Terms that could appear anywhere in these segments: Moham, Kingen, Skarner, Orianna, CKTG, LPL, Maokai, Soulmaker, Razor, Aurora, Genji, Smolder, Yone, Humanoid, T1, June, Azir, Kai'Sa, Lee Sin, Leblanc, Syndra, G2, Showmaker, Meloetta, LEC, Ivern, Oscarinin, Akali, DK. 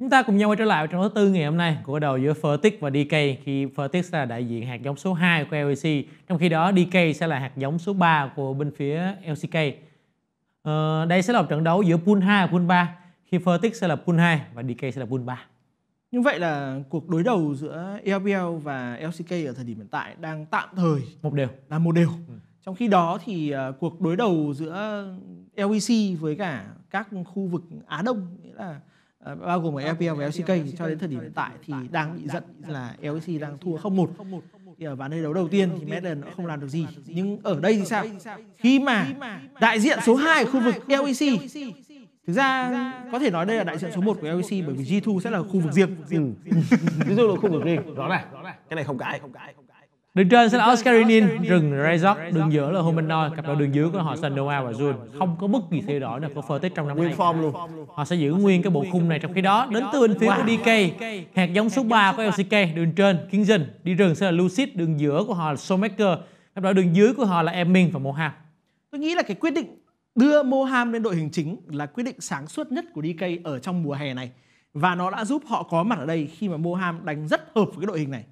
Chúng ta cùng nhau quay trở lại trong thứ tư ngày hôm nay của cuộc đầu giữa Fertix và DK, khi Fertix là đại diện hạt giống số 2 của LEC, trong khi đó DK sẽ là hạt giống số 3 của bên phía LCK. Đây sẽ là một trận đấu giữa Pool 2 và Pool 3, khi Fertix sẽ là Pool 2 và DK sẽ là Pool 3. Như vậy là cuộc đối đầu giữa LPL và LCK ở thời điểm hiện tại đang tạm thời một đều. Trong khi đó thì cuộc đối đầu giữa LEC với cả các khu vực Á Đông, nghĩa là bao gồm cả LPL và LCK, cho đến thời điểm hiện tại thì đang bị giận là LEC đang thua 0-1. Và nơi đấu đầu tiên thì Madden nó không làm được gì. Nhưng ở đây thì sao? Khi mà đại diện số 2 khu vực LEC, thực ra có thể nói đây là đại diện số 1 của LEC, bởi vì G2 sẽ là khu vực riêng. Ví dụ là khu vực riêng, rõ này, cái này không cãi. Đường trên sẽ là Oscarinin, rừng Razor, đường giữa là Humanoid, cặp đôi đường dưới của họ Syndra và June. Không có bất kỳ thay đổi nào của Fertix trong năm nay. Họ sẽ giữ nguyên cái bộ khung này, trong khi đó đến từ bên phía của DK, hạt giống số 3 của LCK, đường trên Kingen, đi rừng sẽ là Lucid, đường giữa của họ là Soulmaker, cặp đôi đường dưới của họ là Emin và Moham. Tôi nghĩ là cái quyết định đưa Moham lên đội hình chính là quyết định sáng suốt nhất của DK ở trong mùa hè này, và nó đã giúp họ có mặt ở đây khi mà Moham đánh rất hợp với cái đội hình này.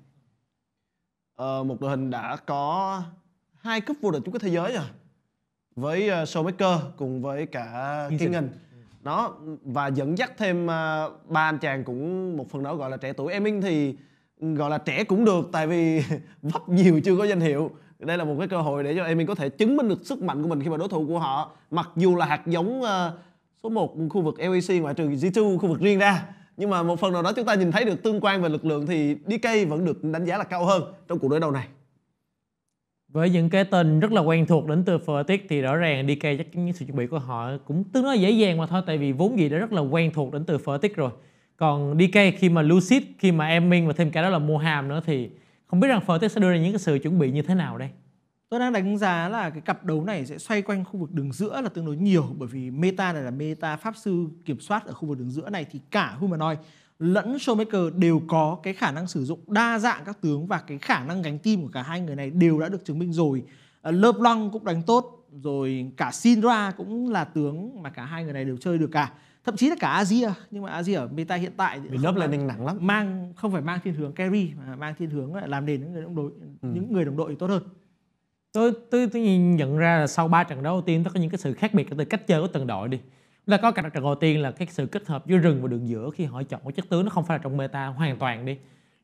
Một đội hình đã có 2 cúp vô địch chung kết thế giới rồi, với Showmaker cùng với cả Kingen đó, và dẫn dắt thêm ba anh chàng cũng một phần đó gọi là trẻ tuổi. Emin thì gọi là trẻ cũng được, tại vì vấp nhiều chưa có danh hiệu. Đây là một cái cơ hội để cho Emin có thể chứng minh được sức mạnh của mình khi mà đối thủ của họ, mặc dù là hạt giống số 1 khu vực LEC ngoại trừ G2 khu vực riêng ra, nhưng mà một phần nào đó chúng ta nhìn thấy được tương quan về lực lượng thì DK vẫn được đánh giá là cao hơn trong cuộc đối đầu này. Với những cái tên rất là quen thuộc đến từ Fertix thì rõ ràng DK chắc những sự chuẩn bị của họ cũng tương đối dễ dàng mà thôi, tại vì vốn gì đã rất là quen thuộc đến từ Fertix rồi. Còn DK khi mà Lucid, khi mà Emin và thêm cả đó là Moham nữa, thì không biết rằng Fertix sẽ đưa ra những cái sự chuẩn bị như thế nào đây. Tôi đang đánh giá là cái cặp đấu này sẽ xoay quanh khu vực đường giữa là tương đối nhiều, bởi vì meta này là meta pháp sư kiểm soát. Ở khu vực đường giữa này thì cả Humanoid lẫn Showmaker đều có cái khả năng sử dụng đa dạng các tướng, và cái khả năng gánh team của cả hai người này đều đã được chứng minh rồi. Leblanc cũng đánh tốt, rồi cả Syndra cũng là tướng mà cả hai người này đều chơi được cả. Thậm chí là cả Azir, nhưng mà Azir ở meta hiện tại thì lớp là nặng lắm, không phải mang thiên hướng carry mà mang thiên hướng làm nền những người đồng đội thì tốt hơn. Tôi nhận ra là sau 3 trận đấu đầu tiên, nó có những cái sự khác biệt từ cách chơi của từng đội đi. Là có cả trận đầu tiên là cái sự kết hợp giữa rừng và đường giữa, khi họ chọn cái chất tướng nó không phải là trong meta hoàn toàn đi.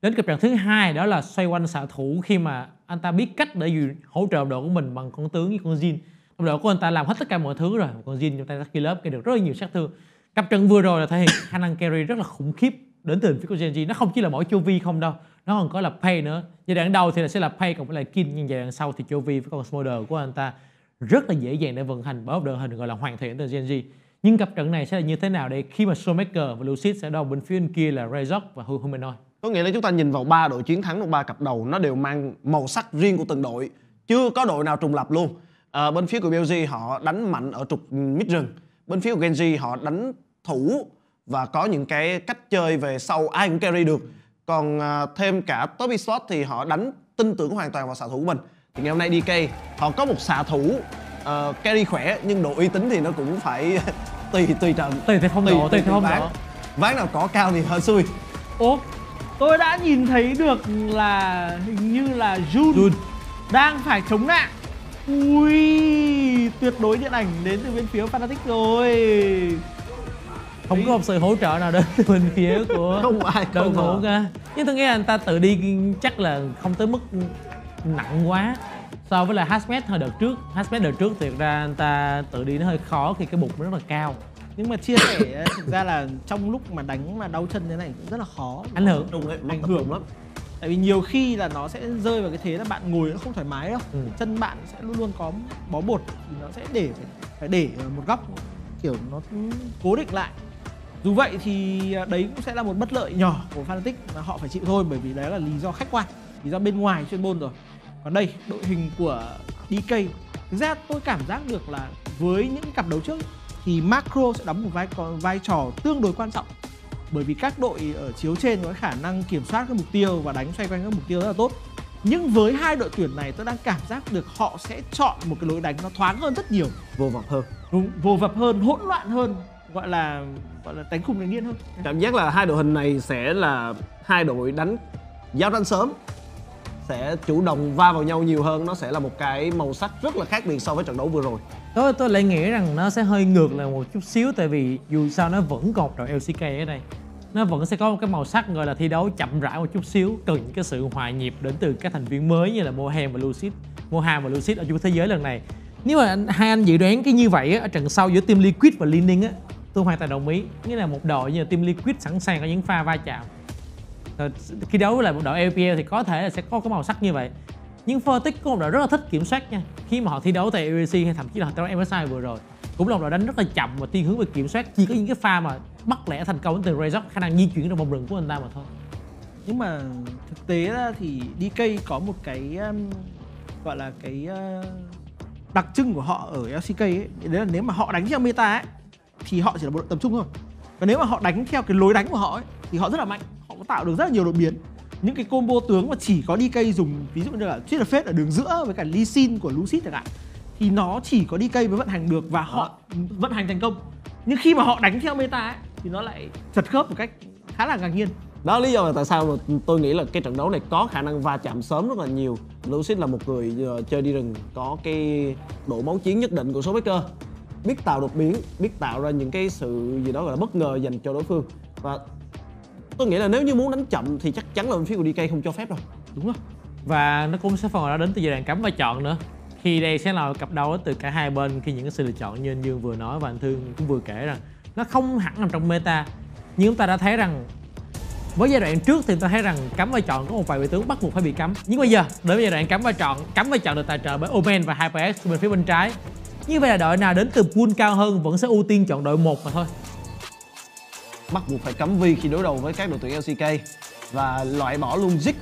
Đến cái trận thứ hai đó là xoay quanh xạ thủ, khi mà anh ta biết cách để hỗ trợ đội của mình bằng con tướng như con Jhin. Trong đội của anh ta làm hết tất cả mọi thứ rồi, con Jhin trong tay đã ký lớp gây được rất là nhiều sát thương. Cặp trận vừa rồi là thể hiện khả năng carry rất là khủng khiếp đến từ phía của Genji. Nó không chỉ là mỗi chu vi không đâu, nó còn có là pay nữa. Giai đoạn đầu thì sẽ là pay cộng với là kin, nhưng giai đoạn sau thì chu vi với con Smolder của anh ta rất là dễ dàng để vận hành, bởi đội hình gọi là hoàn thiện từ Genji. Nhưng cặp trận này sẽ là như thế nào đây, khi mà Soulmaker và Lucid sẽ đo bên phía bên kia là Razor và Humanoid? Có nghĩa là chúng ta nhìn vào 3 đội chiến thắng trong 3 cặp đầu, nó đều mang màu sắc riêng của từng đội, chưa có đội nào trùng lập luôn. Bên phía của BLG họ đánh mạnh ở trục mid rừng, bên phía của Genji họ đánh thủ và có những cái cách chơi về sau ai cũng carry được. Còn thêm cả top slot thì họ đánh tin tưởng hoàn toàn vào xạ thủ của mình. Thì ngày hôm nay DK họ có một xạ thủ carry khỏe, nhưng độ uy tín thì nó cũng phải tùy trận, tùy theo phong độ. Ván nào cỏ cao thì hơi xui. Tôi đã nhìn thấy được là hình như là June đang phải chống nạn. Ui, tuyệt đối điện ảnh đến từ bên phía Fnatic rồi. Không có một sự hỗ trợ nào đến từ bên phía của đội ngũ cả. Nhưng tôi nghĩ anh ta tự đi chắc là không tới mức nặng quá so với là Hazmat hồi đợt trước. Hazmat đợt trước thiệt ra anh ta tự đi nó hơi khó khi cái bụng nó rất là cao. Nhưng mà chia sẻ thực ra là trong lúc mà đánh mà đau chân thế này cũng rất là khó. Ảnh hưởng lắm. Tại vì nhiều khi là nó sẽ rơi vào cái thế là bạn ngồi nó không thoải mái đâu. Chân bạn sẽ luôn luôn có bó bột, thì nó sẽ phải để một góc kiểu nó cố định lại. Dù vậy thì đấy cũng sẽ là một bất lợi nhỏ của Fnatic mà họ phải chịu thôi, bởi vì đấy là lý do khách quan, lý do bên ngoài chuyên môn rồi. Còn đây, đội hình của DK, thực ra tôi cảm giác được là với những cặp đấu trước thì macro sẽ đóng một vai trò tương đối quan trọng, bởi vì các đội ở chiếu trên có khả năng kiểm soát các mục tiêu và đánh xoay quanh các mục tiêu rất là tốt. Nhưng với hai đội tuyển này tôi đang cảm giác được họ sẽ chọn một cái lối đánh nó thoáng hơn rất nhiều, vô vập hơn, hỗn loạn hơn, gọi là đánh khủng đánh điên hơn. Cảm giác là hai đội hình này sẽ là hai đội giao tranh sớm, sẽ chủ động va vào nhau nhiều hơn. Nó sẽ là một cái màu sắc rất là khác biệt so với trận đấu vừa rồi. Tôi lại nghĩ rằng nó sẽ hơi ngược lại một chút xíu, tại vì dù sao nó vẫn còn đội LCK ở đây, nó vẫn sẽ có một cái màu sắc gọi là thi đấu chậm rãi một chút xíu, cần cái sự hòa nhịp đến từ các thành viên mới như là Moham và Lucid ở chung thế giới lần này. Nếu mà hai anh dự đoán cái như vậy á, ở trận sau giữa team Liquid và Leaning á, tôi hoàn toàn đồng ý. Nghĩa là một đội như là team Liquid sẵn sàng có những pha va chạm. Rồi khi đấu với lại một đội LPL thì có thể là sẽ có cái màu sắc như vậy. Nhưng Fertix có một đội rất là thích kiểm soát nha. Khi mà họ thi đấu tại LEC hay thậm chí là họ đấu MSI vừa rồi, cũng là một đội đánh rất là chậm và thiên hướng về kiểm soát. Chỉ có những cái pha mà bắt lẻ thành công từ Razor, khả năng di chuyển trong vòng rừng của anh ta mà thôi. Nhưng mà thực tế ra thì DK có một cái gọi là cái đặc trưng của họ ở LCK ấy, đấy là nếu mà họ đánh theo meta ấy, thì họ chỉ là một đội tập trung thôi. Và nếu mà họ đánh theo cái lối đánh của họ ấy, thì họ rất là mạnh, họ có tạo được rất là nhiều đột biến. Những cái combo tướng mà chỉ có DK dùng, ví dụ như là Triple Fate ở đường giữa với cả Lee Sin của Lucid chẳng hạn, thì nó chỉ có DK mới vận hành được và họ vận hành thành công. Nhưng khi mà họ đánh theo meta ấy, thì nó lại chật khớp một cách khá là ngạc nhiên. Đó lý do là tại sao mà tôi nghĩ là cái trận đấu này có khả năng va chạm sớm rất là nhiều. Lucid là một người chơi đi rừng, có cái độ máu chiến nhất định của Showmaker, biết tạo đột biến, biết tạo ra những cái sự gì đó gọi là bất ngờ dành cho đối phương. Và tôi nghĩ là nếu như muốn đánh chậm thì chắc chắn là bên phía của DK không cho phép đâu. Đúng rồi. Và nó cũng sẽ phần nào đó đến từ giai đoạn cắm và chọn nữa. Khi đây sẽ là cặp đấu từ cả hai bên, khi những cái sự lựa chọn như anh Dương vừa nói và anh Thương cũng vừa kể rằng nó không hẳn nằm trong meta. Nhưng chúng ta đã thấy rằng với giai đoạn trước thì tôi thấy rằng cắm vai chọn có một vài vị tướng bắt buộc phải bị cấm. Nhưng bây giờ đến với giai đoạn cắm vai chọn được tài trợ bởi Omen và HyperX bên phía bên trái. Như vậy là đội nào đến từ pool cao hơn vẫn sẽ ưu tiên chọn đội 1 mà thôi. Bắt buộc phải cấm Vi khi đối đầu với các đội tuyển LCK và loại bỏ luôn Zik.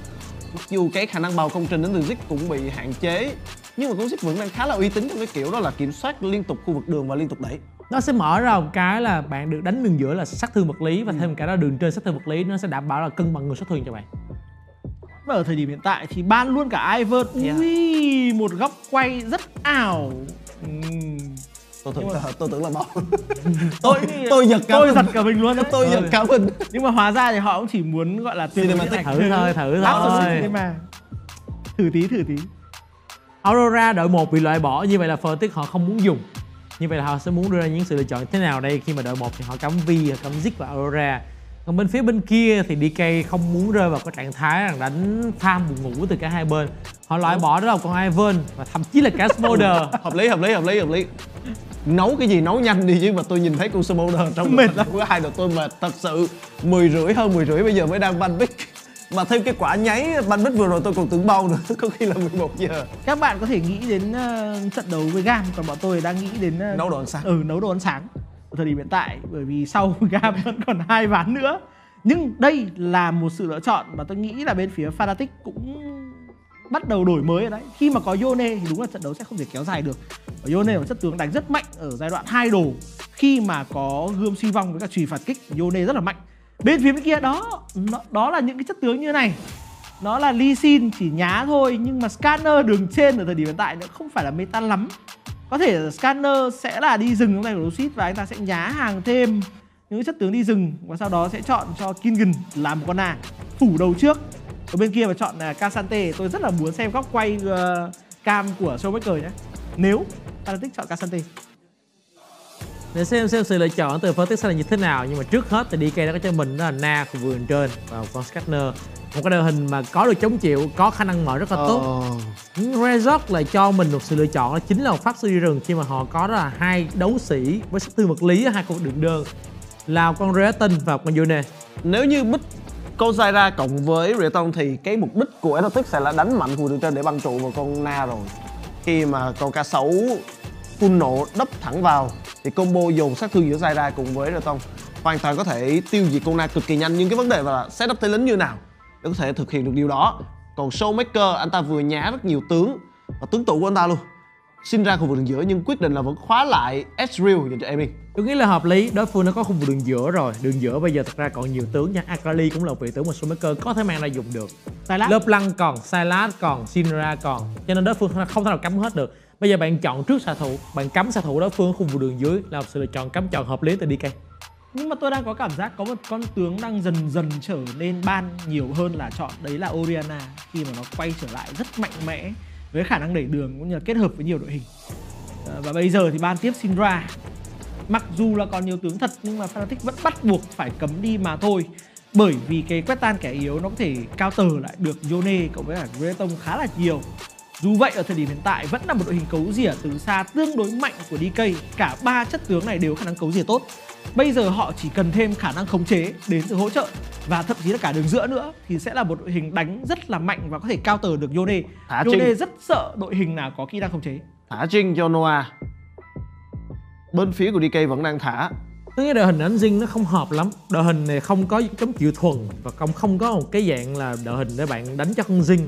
Mặc dù cái khả năng bào công trình đến từ Zik cũng bị hạn chế, nhưng mà con Zik vẫn đang khá là uy tín trong cái kiểu đó là kiểm soát liên tục khu vực đường và liên tục đẩy. Nó sẽ mở ra một cái là bạn được đánh đường giữa là sát thương vật lý và thêm cả đó đường trên sát thương vật lý, nó sẽ đảm bảo là cân bằng người sát thương cho bạn. Và ở thời điểm hiện tại thì ban luôn cả Ivern. Ui, một góc quay rất ảo. Tôi tưởng là bỏ. tôi giật cả mình luôn đấy. Tôi giật cả mình. Nhưng mà hóa ra thì họ cũng chỉ muốn gọi là thử thôi. Thử tí. Aurora đội 1 bị loại bỏ, như vậy là Fertix họ không muốn dùng. Như vậy là họ sẽ muốn đưa ra những sự lựa chọn thế nào đây, khi mà đội 1 thì họ cấm Vi, cấm Zik và Aurora. Còn bên phía bên kia thì DK không muốn rơi vào cái trạng thái rằng đánh farm buồn ngủ từ cả hai bên. Họ loại bỏ đó là con Ivan và thậm chí là cả Smolder. Hợp lý. Nấu cái gì nấu nhanh đi chứ, mà tôi nhìn thấy con Smolder trong mệt lắm. Của hai đội tôi mệt thật sự. 10 rưỡi hơn 10 rưỡi bây giờ mới đang ban pick. Mà thêm cái quả nháy ban pick vừa rồi tôi còn tưởng bao nữa, có khi là 11 giờ. Các bạn có thể nghĩ đến trận đấu với Gam, còn bọn tôi đang nghĩ đến nấu đồ ăn sáng. Nấu đồ ăn sáng. Ở thời điểm hiện tại, bởi vì sau Gam vẫn còn 2 ván nữa. Nhưng đây là một sự lựa chọn mà tôi nghĩ là bên phía Fnatic cũng bắt đầu đổi mới ở đấy. Khi mà có Yone thì đúng là trận đấu sẽ không thể kéo dài được. Ở Yone là một chất tướng đánh rất mạnh ở giai đoạn 2 đồ. Khi mà có gươm suy vong với các chùy phạt kích, Yone rất là mạnh. Bên phía bên kia đó là những cái chất tướng như này. Nó là Lee Sin chỉ nhá thôi, nhưng mà Skarner đường trên ở thời điểm hiện tại nó không phải là meta lắm. Có thể là Skarner sẽ là đi rừng trong tay của Lucid và anh ta sẽ nhá hàng thêm những chất tướng đi rừng, và sau đó sẽ chọn cho Kingen là một con nàng phủ đầu trước. Ở bên kia mà chọn Cassante, tôi rất là muốn xem góc quay cam của Showmaker nhé. Nếu Fnatic chọn Cassante. Để xem sự lựa chọn từ Fnatic sẽ là như thế nào, nhưng mà trước hết thì DK đã có cho mình đó là Na của vườn trên và con Skarner. Một cái đội hình mà có được chống chịu, có khả năng mở rất là tốt. Razor lại cho mình một sự lựa chọn, đó chính là một pháp sư đi rừng, khi mà họ có đó là 2 đấu sĩ với sát thương vật lý ở 2 cột đường đơn là con Reaton và con June. Nếu như bích cô Zyra cộng với Reaton thì cái mục đích của Fnatic sẽ là đánh mạnh vùng đường trên để băng trụ vào con Na rồi. Khi mà con cá sấu phun nộ đắp thẳng vào thì combo dồn sát thương giữa Zyra cùng với Reaton hoàn toàn có thể tiêu diệt con Na cực kỳ nhanh, nhưng cái vấn đề là setup thế lính như nào để có thể thực hiện được điều đó. Còn Showmaker, anh ta vừa nhá rất nhiều tướng và tướng tụ của anh ta luôn, sinh ra khu vực đường giữa, nhưng quyết định là vẫn khóa lại Ezreal dành cho Emin. Tôi nghĩ là hợp lý, đối phương nó có khu vực đường giữa rồi. Đường giữa bây giờ thật ra còn nhiều tướng nha, Akali cũng là vị tướng mà Showmaker có thể mang ra dùng được. Leblanc còn, Sylas còn, Syndra còn, cho nên đối phương không thể nào cấm hết được. Bây giờ bạn chọn trước xạ thủ, bạn cấm xạ thủ đối phương khu vực đường dưới là một sự lựa chọn cấm chọn hợp lý từ DK. Nhưng mà tôi đang có cảm giác có một con tướng đang dần dần trở nên ban nhiều hơn là chọn, đấy là Orianna, khi mà nó quay trở lại rất mạnh mẽ với khả năng đẩy đường cũng như là kết hợp với nhiều đội hình. Và bây giờ thì ban tiếp Syndra, mặc dù là còn nhiều tướng thật nhưng mà Fnatic vẫn bắt buộc phải cấm đi mà thôi, bởi vì cái quét tan kẻ yếu nó có thể counter lại được Yone cộng với cả Greton khá là nhiều. Dù vậy ở thời điểm hiện tại vẫn là một đội hình cấu rỉa từ xa tương đối mạnh của DK, cả ba chất tướng này đều có khả năng cấu rỉa tốt. Bây giờ họ chỉ cần thêm khả năng khống chế đến từ hỗ trợ và thậm chí là cả đường giữa nữa thì sẽ là một đội hình đánh rất là mạnh và có thể counter được Yone. Yone rất sợ đội hình nào có kỹ năng khống chế. Thả Jhin cho Noah. Bên phía của DK vẫn đang thả. Tôi nghĩ đội hình anh Jhin nó không hợp lắm. Đội hình này không có chống chịu thuần và không có một cái dạng là đội hình để bạn đánh cho con Jhin.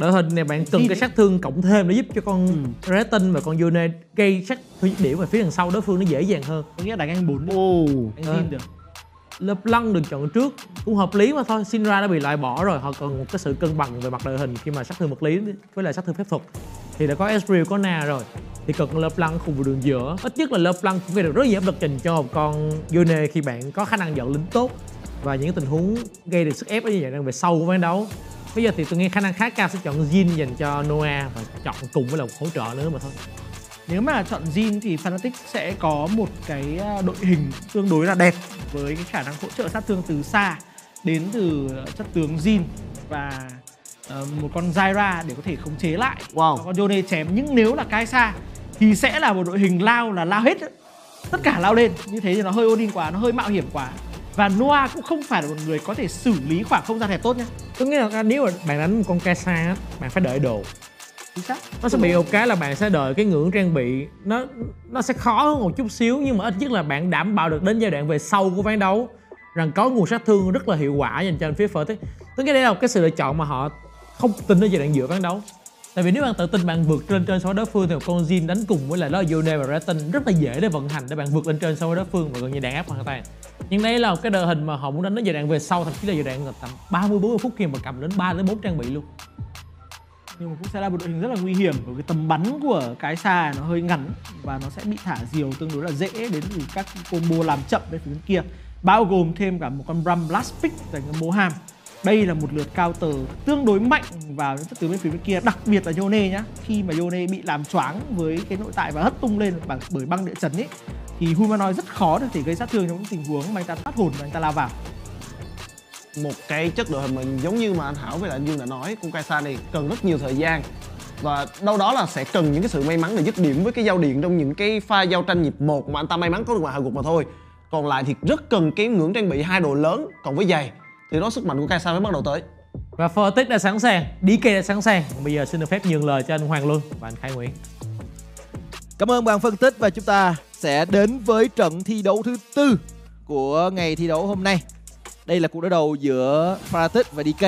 Đội hình này bạn cần cái sát thương cộng thêm để giúp cho con Retin và con Yone gây sát thương điểm về phía đằng sau đối phương nó dễ dàng hơn. Có nghĩa là anh 4 anh Jhin được. Leblanc được chọn trước cũng hợp lý mà thôi. Syndra đã bị loại bỏ rồi, họ còn một cái sự cân bằng về mặt đội hình khi mà sát thương vật lý với lại sát thương phép thuật. Thì đã có Ezreal, có Na rồi thì cần Leblanc khu vực đường giữa. Ít nhất là Leblanc cũng gây được rất nhiều áp lực dành cho một con Yone khi bạn có khả năng dẫn lính tốt và những tình huống gây được sức ép như vậy đang về sâu của ván đấu. Bây giờ thì tôi nghĩ khả năng khá cao sẽ chọn Jhin dành cho Noah và chọn cùng với là một hỗ trợ nữa mà thôi. Nếu mà chọn Jhin thì Fnatic sẽ có một cái đội hình tương đối là đẹp với cái khả năng hỗ trợ sát thương từ xa đến từ chất tướng Jhin và một con Zyra để có thể khống chế lại con Yone chém. Nhưng nếu là Kai'Sa thì sẽ là một đội hình lao là lao hết, tất cả lao lên. Như thế thì nó hơi Odin quá, nó hơi mạo hiểm quá. Và Noah cũng không phải là một người có thể xử lý khoảng không gian hẹp tốt nha. Tôi nghĩ là nếu mà bạn đánh một con Kai'Sa, bạn phải đợi đồ. Nó sẽ bị một cái là bạn sẽ đợi cái ngưỡng trang bị nó sẽ khó hơn một chút xíu, nhưng mà ít nhất là bạn đảm bảo được đến giai đoạn về sau của ván đấu rằng có nguồn sát thương rất là hiệu quả dành cho phía Fertix. Tôi nghĩ đây là một cái sự lựa chọn mà họ không tin ở giai đoạn giữa ván đấu. Tại vì nếu bạn tự tin bạn vượt lên trên so với đối phương thì một con Jhin đánh cùng với lại đó Yone và Retin rất là dễ để vận hành để bạn vượt lên trên so với đối phương và gần như đàn áp hoàn toàn. Nhưng đây là một cái đội hình mà họ muốn đánh đến giai đoạn về sau, thậm chí là giai đoạn tầm 30-40 phút khi mà cầm đến 3-4 trang bị luôn. Nhưng mà cũng sẽ là một đội hình rất là nguy hiểm bởi cái tầm bắn của Kai'Sa nó hơi ngắn và nó sẽ bị thả diều tương đối là dễ đến từ các combo làm chậm bên phía bên kia, bao gồm thêm cả một con Bram Blast Pick dành cho Moham. Đây là một lượt counter tương đối mạnh vào những chất tướng bên phía bên kia, đặc biệt là Yone nhá. Khi mà Yone bị làm choáng với cái nội tại và hất tung lên bởi băng địa chấn ấy thì Humanoid rất khó để thể gây sát thương trong những tình huống mà anh ta thoát hồn và anh ta lao vào. Một cái chất đội hình mình giống như mà anh Hảo với lại anh Dương đã nói, con Kai'Sa này cần rất nhiều thời gian và đâu đó là sẽ cần những cái sự may mắn để dứt điểm với cái giao điện trong những cái pha giao tranh nhịp 1 mà anh ta may mắn có được ngoài hạ gục mà thôi. Còn lại thì rất cần cái ngưỡng trang bị hai đồ lớn cộng với giày, thì đó sức mạnh của Kai'Sa mới bắt đầu tới. Và Fertix đã sẵn sàng, DK đã sẵn sàng. Bây giờ xin được phép nhường lời cho anh Hoàng Luân và anh Khải Nguyễn. Cảm ơn bạn phân tích và chúng ta sẽ đến với trận thi đấu thứ tư của ngày thi đấu hôm nay. Đây là cuộc đối đầu giữa Fnatic và DK.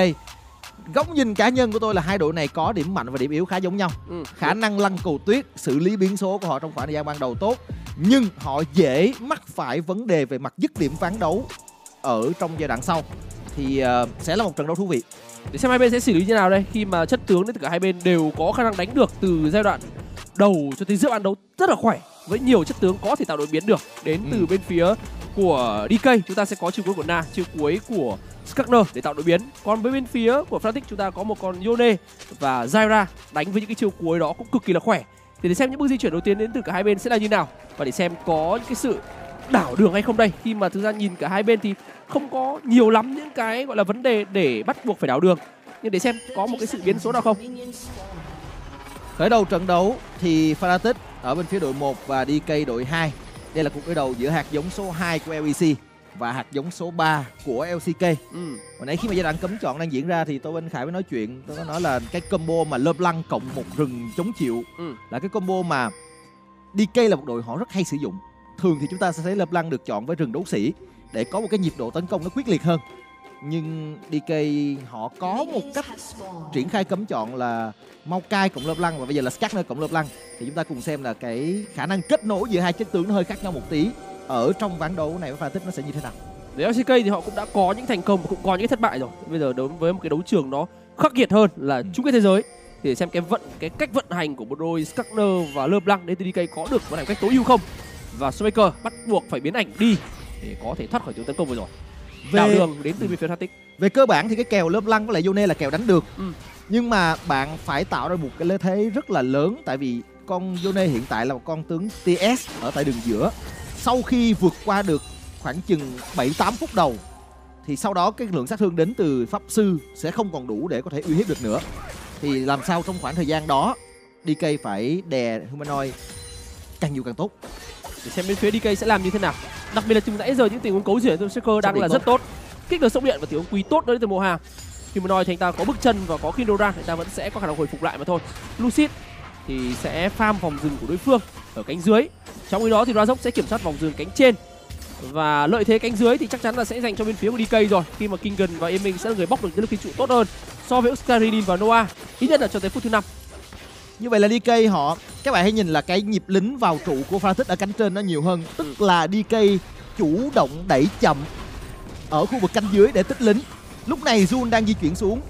Góc nhìn cá nhân của tôi là hai đội này có điểm mạnh và điểm yếu khá giống nhau. Khả năng lăn cầu tuyết, xử lý biến số của họ trong khoảng thời gian ban đầu tốt, nhưng họ dễ mắc phải vấn đề về mặt dứt điểm ván đấu ở trong giai đoạn sau. Thì sẽ là một trận đấu thú vị. Để xem hai bên sẽ xử lý như nào đây, khi mà chất tướng đến từ cả hai bên đều có khả năng đánh được từ giai đoạn đầu cho tới giữa ván đấu rất là khỏe, với nhiều chất tướng có thể tạo đột biến được. Đến từ bên phía của DK chúng ta sẽ có chiều cuối của Na, chiều cuối của Skarner để tạo đột biến. Còn với bên phía của Fnatic chúng ta có một con Yone và Zyra đánh với những cái chiều cuối đó cũng cực kỳ là khỏe. Thì để xem những bước di chuyển đầu tiên đến từ cả hai bên sẽ là như nào và để xem có những cái sự đảo đường hay không đây, khi mà thực ra nhìn cả hai bên thì không có nhiều lắm những cái gọi là vấn đề để bắt buộc phải đảo đường, nhưng để xem có một cái sự biến số nào không. Khởi đầu trận đấu thì Fnatic ở bên phía đội 1 và DK đội 2. Đây là cuộc đối đầu giữa hạt giống số 2 của LEC và hạt giống số 3 của LCK. Hồi nãy khi mà giai đoạn cấm chọn đang diễn ra thì tôi bên Khải mới nói chuyện, tôi có nói là cái combo mà Leblanc cộng một rừng chống chịu là cái combo mà DK là một đội họ rất hay sử dụng. Thường thì chúng ta sẽ thấy Leblanc được chọn với rừng đấu sĩ để có một cái nhịp độ tấn công nó quyết liệt hơn. Nhưng DK họ có một cách triển khai cấm chọn là Maokai cộng Leblanc và bây giờ là Skarner cộng Leblanc. Thì chúng ta cùng xem là cái khả năng kết nối giữa hai chất tướng nó hơi khác nhau một tí ở trong ván đấu này với Fnatic nó sẽ như thế nào. Với LCK thì họ cũng đã có những thành công và cũng có những thất bại rồi. Bây giờ đối với một cái đấu trường nó khắc nghiệt hơn là chung kết thế giới thì để xem cái cách vận hành của một đôi Skarner và Leblanc đến từ DK có được vận hành cách tối ưu không. Và Soulmaker bắt buộc phải biến ảnh đi để có thể thoát khỏi những tấn công vừa rồi. Đào đường đến từ bên phía Fertix. Về cơ bản thì cái kèo Leblanc với lại Yone là kèo đánh được. Nhưng mà bạn phải tạo ra một cái lợi thế rất là lớn, tại vì con Yone hiện tại là một con tướng TS ở tại đường giữa. Sau khi vượt qua được khoảng chừng 7-8 phút đầu thì sau đó cái lượng sát thương đến từ pháp sư sẽ không còn đủ để có thể uy hiếp được nữa. Thì làm sao trong khoảng thời gian đó DK phải đè Humanoid càng nhiều càng tốt. Để xem bên phía DK sẽ làm như thế nào. Đặc biệt là từ nãy giờ những tình huống cấu chuyển của Berserker đang là rất tốt. Kích được sóng điện và tiếng quý tốt đó đến từ Moham. Humanoid thì anh ta có bước chân và có Kindora thì anh ta vẫn sẽ có khả năng hồi phục lại mà thôi. Lucid thì sẽ farm vòng rừng của đối phương ở cánh dưới. Trong khi đó thì Razor sẽ kiểm soát vòng rừng cánh trên. Và lợi thế cánh dưới thì chắc chắn là sẽ dành cho bên phía của DK rồi, khi mà Kingen và Emin sẽ là người bóc được những lực kiến trụ tốt hơn so với Oscarinin và Noah, ít nhất là cho tới phút thứ 5. Như vậy là DK họ, các bạn hãy nhìn là cái nhịp lính vào trụ của Fertix ở cánh trên nó nhiều hơn, tức là DK chủ động đẩy chậm ở khu vực cánh dưới để tích lính. Lúc này June đang di chuyển xuống,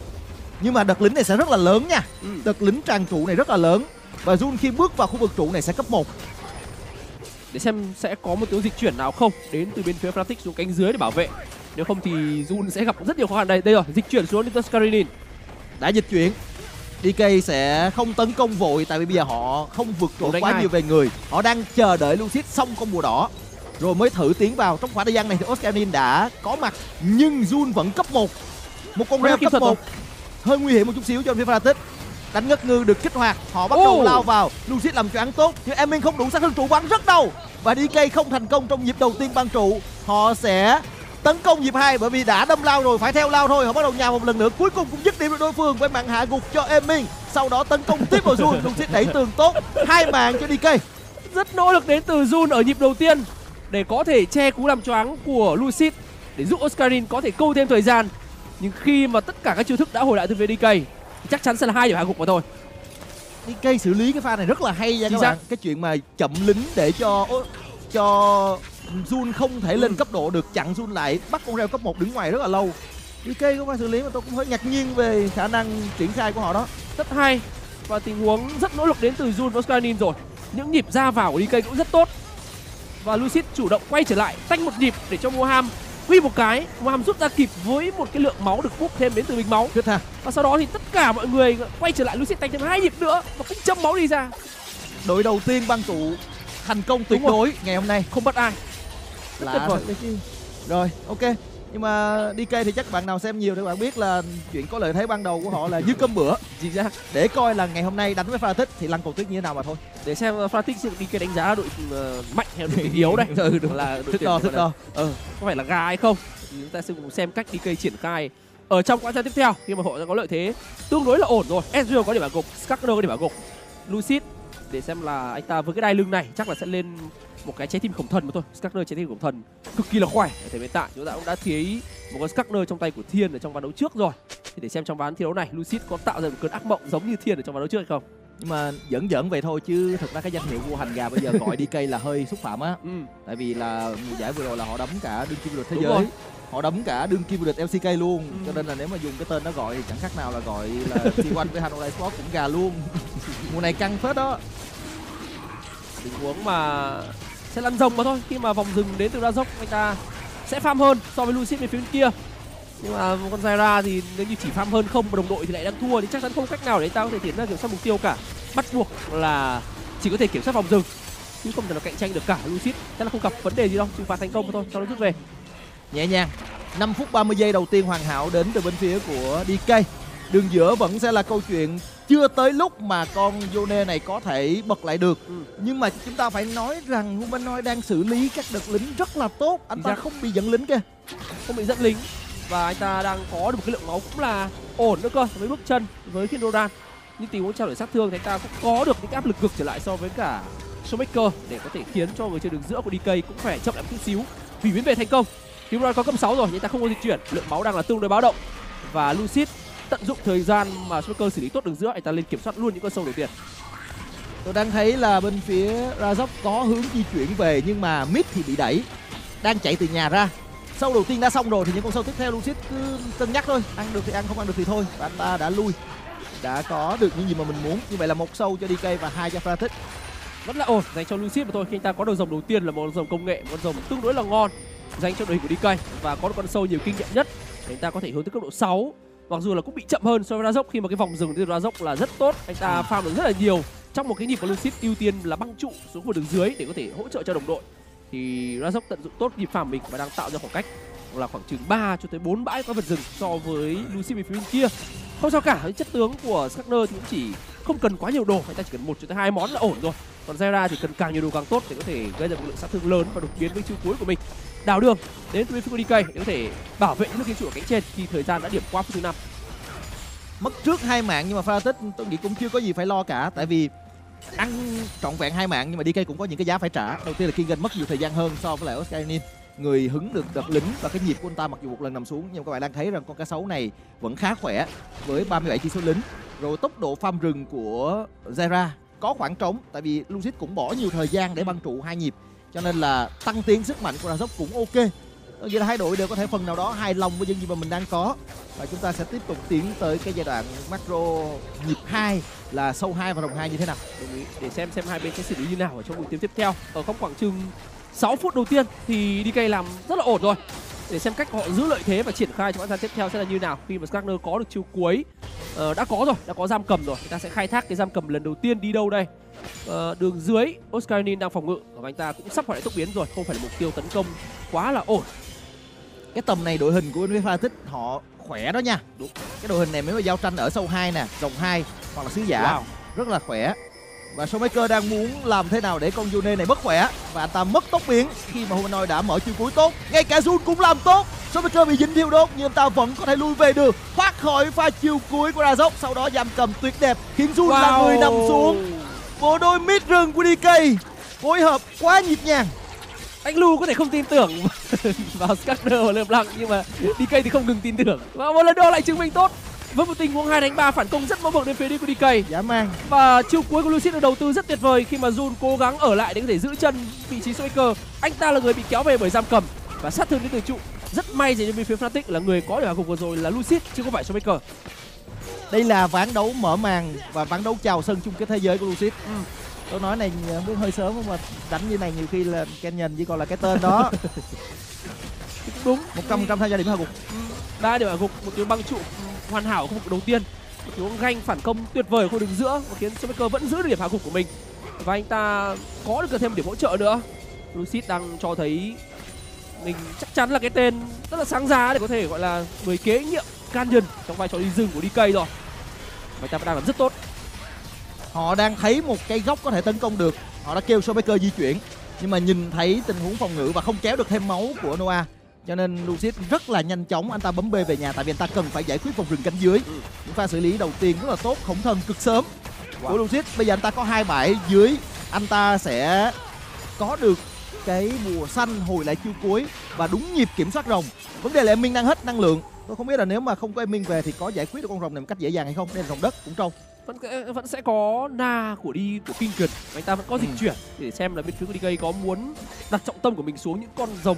nhưng mà đợt lính này sẽ rất là lớn nha, đợt lính tràn trụ này rất là lớn, và June khi bước vào khu vực trụ này sẽ cấp 1. Để xem sẽ có một tiếng dịch chuyển nào không đến từ bên phía Fertix xuống cánh dưới để bảo vệ. Nếu không thì Jun sẽ gặp rất nhiều khó khăn đây. Đây rồi, dịch chuyển xuống đến Oscarinin. Đã dịch chuyển. DK sẽ không tấn công vội tại vì bây giờ họ không vượt trội quá nhiều về người. Họ đang chờ đợi Lucid xong con bùa đỏ rồi mới thử tiến vào. Trong khoảng thời gian này thì Oscarinin đã có mặt nhưng Jun vẫn cấp 1. Một con reo cấp 1. Hơi nguy hiểm một chút xíu cho bên phía Fertix. Đánh ngất ngư được kích hoạt, họ bắt đầu lao vào. Lucid làm choáng tốt, nhưng Emin không đủ sát thương trụ bắn rất đâu. Và DK không thành công trong nhịp đầu tiên băng trụ. Họ sẽ tấn công nhịp 2 bởi vì đã đâm lao rồi, phải theo lao thôi. Họ bắt đầu nhào một lần nữa, cuối cùng cũng dứt điểm được đối phương với mạng hạ gục cho Emin. Sau đó tấn công tiếp vào Jun, Lucid đẩy tường tốt, hai mạng cho DK. Rất nỗ lực đến từ Jun ở nhịp đầu tiên để có thể che cú làm choáng của Lucid để giúp Oscarin có thể câu thêm thời gian. Nhưng khi mà tất cả các chiêu thức đã hồi lại từ phía DK, chắc chắn sẽ là hai điểm hạ gục mà thôi. DK xử lý cái pha này rất là hay nha các bạn. Cái chuyện mà chậm lính để cho Jun không thể lên cấp độ được, chặn Jun lại, bắt con reo cấp 1 đứng ngoài rất là lâu. DK có pha xử lý mà tôi cũng hơi ngạc nhiên về khả năng triển khai của họ đó. Rất hay và tình huống rất nỗ lực đến từ Jun và Oscarinin rồi. Những nhịp ra vào của DK cũng rất tốt. Và Lucid chủ động quay trở lại, tách một nhịp để cho Moham quy một cái. Moham rút ra kịp với một cái lượng máu được búp thêm đến từ bình máu. Và sau đó thì tất cả mọi người quay trở lại, Lucid tách thêm hai nhịp nữa và cũng châm máu đi ra. Đội đầu tiên băng trụ thành công tuyệt đối ngày hôm nay, không bắt ai. Lạ thật chứ. Rồi, ok. Nhưng mà DK thì chắc bạn nào xem nhiều thì bạn biết là chuyện có lợi thế ban đầu của họ là như cơm bữa. Để coi là ngày hôm nay đánh với Fertix thì lăn cầu tuyết như thế nào mà thôi. Để xem Fertix sẽ DK đánh giá đội mạnh hay đội yếu đây. Là đội tuyển có phải là gà hay không. Chúng ta sẽ cùng xem cách DK triển khai ở trong quãng tiếp theo, khi mà họ đã có lợi thế tương đối là ổn rồi. Ezreal có điểm bảo gục, Skarner có điểm bảo gục, Lucid để xem là anh ta với cái đai lưng này chắc là sẽ lên một cái trái tim khổng thần mà thôi. Skarner trái tim khổng thần cực kỳ là khỏe. Ở thời hiện tại chúng ta cũng đã thấy một con Skarner trong tay của Thiên ở trong ván đấu trước rồi. Thì để xem trong ván thi đấu này Lucid có tạo ra một cơn ác mộng giống như Thiên ở trong ván đấu trước hay không. Nhưng mà giỡn vậy thôi chứ thực ra cái danh hiệu vua hành gà bây giờ gọi DK là hơi xúc phạm á. Tại vì là mùa giải vừa rồi là họ đấm cả đương kim vô địch thế giới, họ đấm cả đương kim vô địch LCK luôn. Cho nên là nếu mà dùng cái tên nó gọi thì chẳng khác nào là gọi là T1 với Hanoi Sport cũng gà luôn. Mùa này căng phết đó. Tình huống mà sẽ lăn rồng mà thôi, khi mà vòng rừng đến từ Razor anh ta sẽ farm hơn so với Lucid bên phía bên kia. Nhưng mà con Zyra thì nếu như chỉ farm hơn không mà đồng đội thì lại đang thua thì chắc chắn không cách nào để anh ta có thể tiến ra kiểm soát mục tiêu cả. Bắt buộc là chỉ có thể kiểm soát vòng rừng chứ không thể nào cạnh tranh được cả. Lucid chắc là không gặp vấn đề gì đâu, trừng phạt thành công thôi, sau đó rút về nhẹ nhàng. 5 phút 30 giây đầu tiên hoàn hảo đến từ bên phía của DK. Đường giữa vẫn sẽ là câu chuyện chưa tới lúc mà con Yone này có thể bật lại được. Nhưng mà chúng ta phải nói rằng Humanoid đang xử lý các đợt lính rất là tốt. Anh ta không bị dẫn lính kìa, không bị dẫn lính. Và anh ta đang có được một cái lượng máu cũng là ổn nữa cơ với bước chân, với Kindoran. Nhưng tình huống trao đổi sát thương thì anh ta cũng có được những áp lực ngược trở lại so với cả Showmaker để có thể khiến cho người chơi đường giữa của DK cũng phải chậm lại một chút xíu. Vì biến về thành công, Kindoran có cấp 6 rồi nhưng ta không có di chuyển. Lượng máu đang là tương đối báo động. Và Lucid tận dụng thời gian mà Showmaker xử lý tốt đường giữa, anh ta lên kiểm soát luôn những con sâu đầu tiên. Tôi đang thấy là bên phía Razor có hướng di chuyển về nhưng mà mid thì bị đẩy, đang chạy từ nhà ra. Sâu đầu tiên đã xong rồi thì những con sâu tiếp theo Lucid cứ cân nhắc thôi, ăn được thì ăn, không ăn được thì thôi. Và anh ta đã lui, đã có được những gì mà mình muốn. Như vậy là một sâu cho DK và hai cho Fertix, rất là ổn dành cho Lucid mà thôi. Khi anh ta có đầu rồng đầu tiên là một rồng công nghệ, một rồng tương đối là ngon dành cho đội hình của DK và có một con sâu nhiều kinh nghiệm nhất. Anh ta có thể hướng tới cấp độ 6, mặc dù là cũng bị chậm hơn so với Razor khi mà cái vòng rừng từ Razor là rất tốt. Anh ta farm được rất là nhiều trong một cái nhịp của Lucid, ưu tiên là băng trụ xuống một đường dưới để có thể hỗ trợ cho đồng đội. Thì Razor tận dụng tốt nhịp farm mình và đang tạo ra khoảng cách là khoảng chừng 3 cho tới 4 bãi quái vật rừng so với Lucid bên phía bên kia. Không sao cả, chất tướng của Skarner thì cũng chỉ không cần quá nhiều đồ, anh ta chỉ cần 1 cho tới 2 món là ổn rồi. Còn Zyra thì cần càng nhiều đồ càng tốt để có thể gây ra một lượng sát thương lớn và đột biến với chiêu cuối của mình. Đào đường đến từ bên phía của DK để có thể bảo vệ những cái trụ ở cánh trên khi thời gian đã điểm qua phút thứ 5. Mất trước 2 mạng nhưng mà Fertix tôi nghĩ cũng chưa có gì phải lo cả, tại vì ăn trọn vẹn 2 mạng nhưng mà DK cũng có những cái giá phải trả. Đầu tiên là Kingen mất nhiều thời gian hơn so với lại Oscarinin, người hứng được đợt lính và cái nhịp của anh ta mặc dù một lần nằm xuống, nhưng các bạn đang thấy rằng con cá sấu này vẫn khá khỏe với 37 chỉ số lính. Rồi tốc độ farm rừng của Zyra có khoảng trống, tại vì Lucid cũng bỏ nhiều thời gian để băng trụ 2 nhịp, cho nên là tăng tiến sức mạnh của Razor cũng ok. Ở nghĩa là hai đội đều có thể phần nào đó hài lòng với những gì mà mình đang có. Và chúng ta sẽ tiếp tục tiến tới cái giai đoạn macro nhịp 2 là sâu 2 và rồng 2 như thế nào. Đồng ý, để xem hai bên sẽ xử lý như nào ở trong buổi tiếp theo. Ở không khoảng chừng 6 phút đầu tiên thì DK làm rất là ổn rồi. Để xem cách họ giữ lợi thế và triển khai cho trận tiếp theo sẽ là như nào. Khi mà Skarner có được chiêu cuối, đã có giam cầm rồi, người ta sẽ khai thác cái giam cầm lần đầu tiên đi đâu đây. Đường dưới Oscarinin đang phòng ngự và anh ta cũng sắp phải tốc biến rồi, không phải là mục tiêu tấn công quá là ổn. Cái tầm này đội hình của Fertix họ khỏe đó nha. Đúng. Cái đội hình này mới mà giao tranh ở sâu 2 nè, rồng 2 hoặc là sứ giả rất là khỏe. Và Showmaker đang muốn làm thế nào để con Yone này bất khỏe và anh ta mất tốc biến khi mà Humanoid đã mở chiêu cuối tốt. Ngay cả June cũng làm tốt. Showmaker bị dính thiêu đốt nhưng anh ta vẫn có thể lui về được, thoát khỏi pha chiêu cuối của Razor, sau đó giam cầm tuyệt đẹp khiến June là người nằm xuống. Bộ đôi mid rừng của DK phối hợp quá nhịp nhàng. Anh Lu có thể không tin tưởng vào Skarner và Leblanc nhưng mà DK thì không ngừng tin tưởng. Và một lần nữa lại chứng minh tốt với một tình huống 2 đánh 3 phản công rất mơ mộng đến phía đi của DK. Dã man. Và chiêu cuối của Lucid được đầu tư rất tuyệt vời khi mà Jun cố gắng ở lại để có thể giữ chân vị trí Soulmaker. Anh ta là người bị kéo về bởi giam cầm và sát thương đến từ trụ. Rất may dành cho bên phía Fnatic là người có được hạ gục vừa rồi là Lucid chứ không phải Soulmaker. Đây là ván đấu mở màn và ván đấu chào sân chung kết thế giới của Lucid. Tôi nói này mới hơi sớm mà đánh như này nhiều khi là Canyon chỉ còn là cái tên đó. Đúng, 100% tham gia điểm hạ gục. 3 điểm hạ gục, một tiếng băng trụ hoàn hảo khu vực đầu tiên, một tiếng ganh phản công tuyệt vời khu đường giữa và khiến Soulmaker vẫn giữ được điểm hạ gục của mình và anh ta có được thêm một điểm hỗ trợ nữa. Lucid đang cho thấy mình chắc chắn là cái tên rất là sáng giá để có thể gọi là người kế nhiệm Canyon trong vai trò đi rừng của DK rồi. Và ta đang làm rất tốt. Họ đang thấy một cái góc có thể tấn công được. Họ đã kêu Showmaker di chuyển, nhưng mà nhìn thấy tình huống phòng ngự và không kéo được thêm máu của Noah, cho nên Lucid rất là nhanh chóng anh ta bấm B về nhà, tại vì anh ta cần phải giải quyết vòng rừng cánh dưới. Những pha xử lý đầu tiên rất là tốt, khổng thân cực sớm của Lucid. Bây giờ anh ta có 2 bãi dưới, anh ta sẽ có được cái bùa xanh hồi lại chiêu cuối và đúng nhịp kiểm soát rồng. Vấn đề là Emin đang hết năng lượng. Tôi không biết là nếu mà không có Emin về thì có giải quyết được con rồng này một cách dễ dàng hay không. Đây là rồng đất cũng trâu. Vẫn sẽ có na của Kingen. Anh ta vẫn có dịch chuyển để xem là bên phía của DK có muốn đặt trọng tâm của mình xuống những con rồng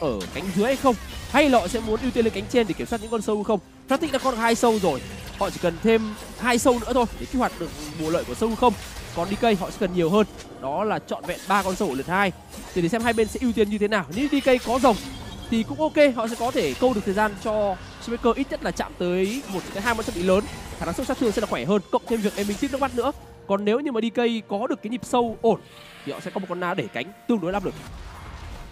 ở cánh dưới hay không, hay là họ sẽ muốn ưu tiên lên cánh trên để kiểm soát những con sâu không. Fnatic đã có được 2 sâu rồi, họ chỉ cần thêm 2 sâu nữa thôi để kích hoạt được bùa lợi của sâu không. Còn DK họ sẽ cần nhiều hơn, đó là trọn vẹn 3 con sâu ở lượt 2. Để xem hai bên sẽ ưu tiên như thế nào. Nếu DK có rồng thì cũng ok, họ sẽ có thể câu được thời gian cho Soulmaker ít nhất là chạm tới 1 tới 2 món chuẩn bị lớn, khả năng sâu sát thương sẽ là khỏe hơn, cộng thêm việc Emin tiếp nước mắt nữa. Còn nếu như mà DK có được cái nhịp sâu ổn thì họ sẽ có một con na để cánh tương đối áp lực.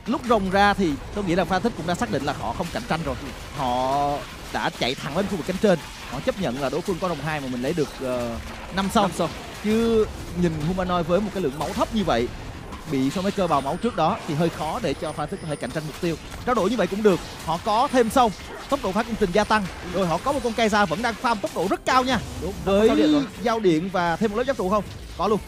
Lúc rồng ra thì tôi nghĩ là Fertix cũng đã xác định là họ không cạnh tranh rồi, họ đã chạy thẳng lên khu vực cánh trên, họ chấp nhận là đối phương có rồng 2 mà mình lấy được 5 sâu. Chứ nhìn Humanoid với một cái lượng máu thấp như vậy, bị Soulmaker bào máu trước đó thì hơi khó để cho Fertix có thể cạnh tranh mục tiêu. Trao đổi như vậy cũng được, họ có thêm sâu, tốc độ phát công trình gia tăng, rồi họ có một con Kai'Sa vẫn đang farm tốc độ rất cao nha. Đúng, với giao điện và thêm một lớp giáp trụ không? Có luôn.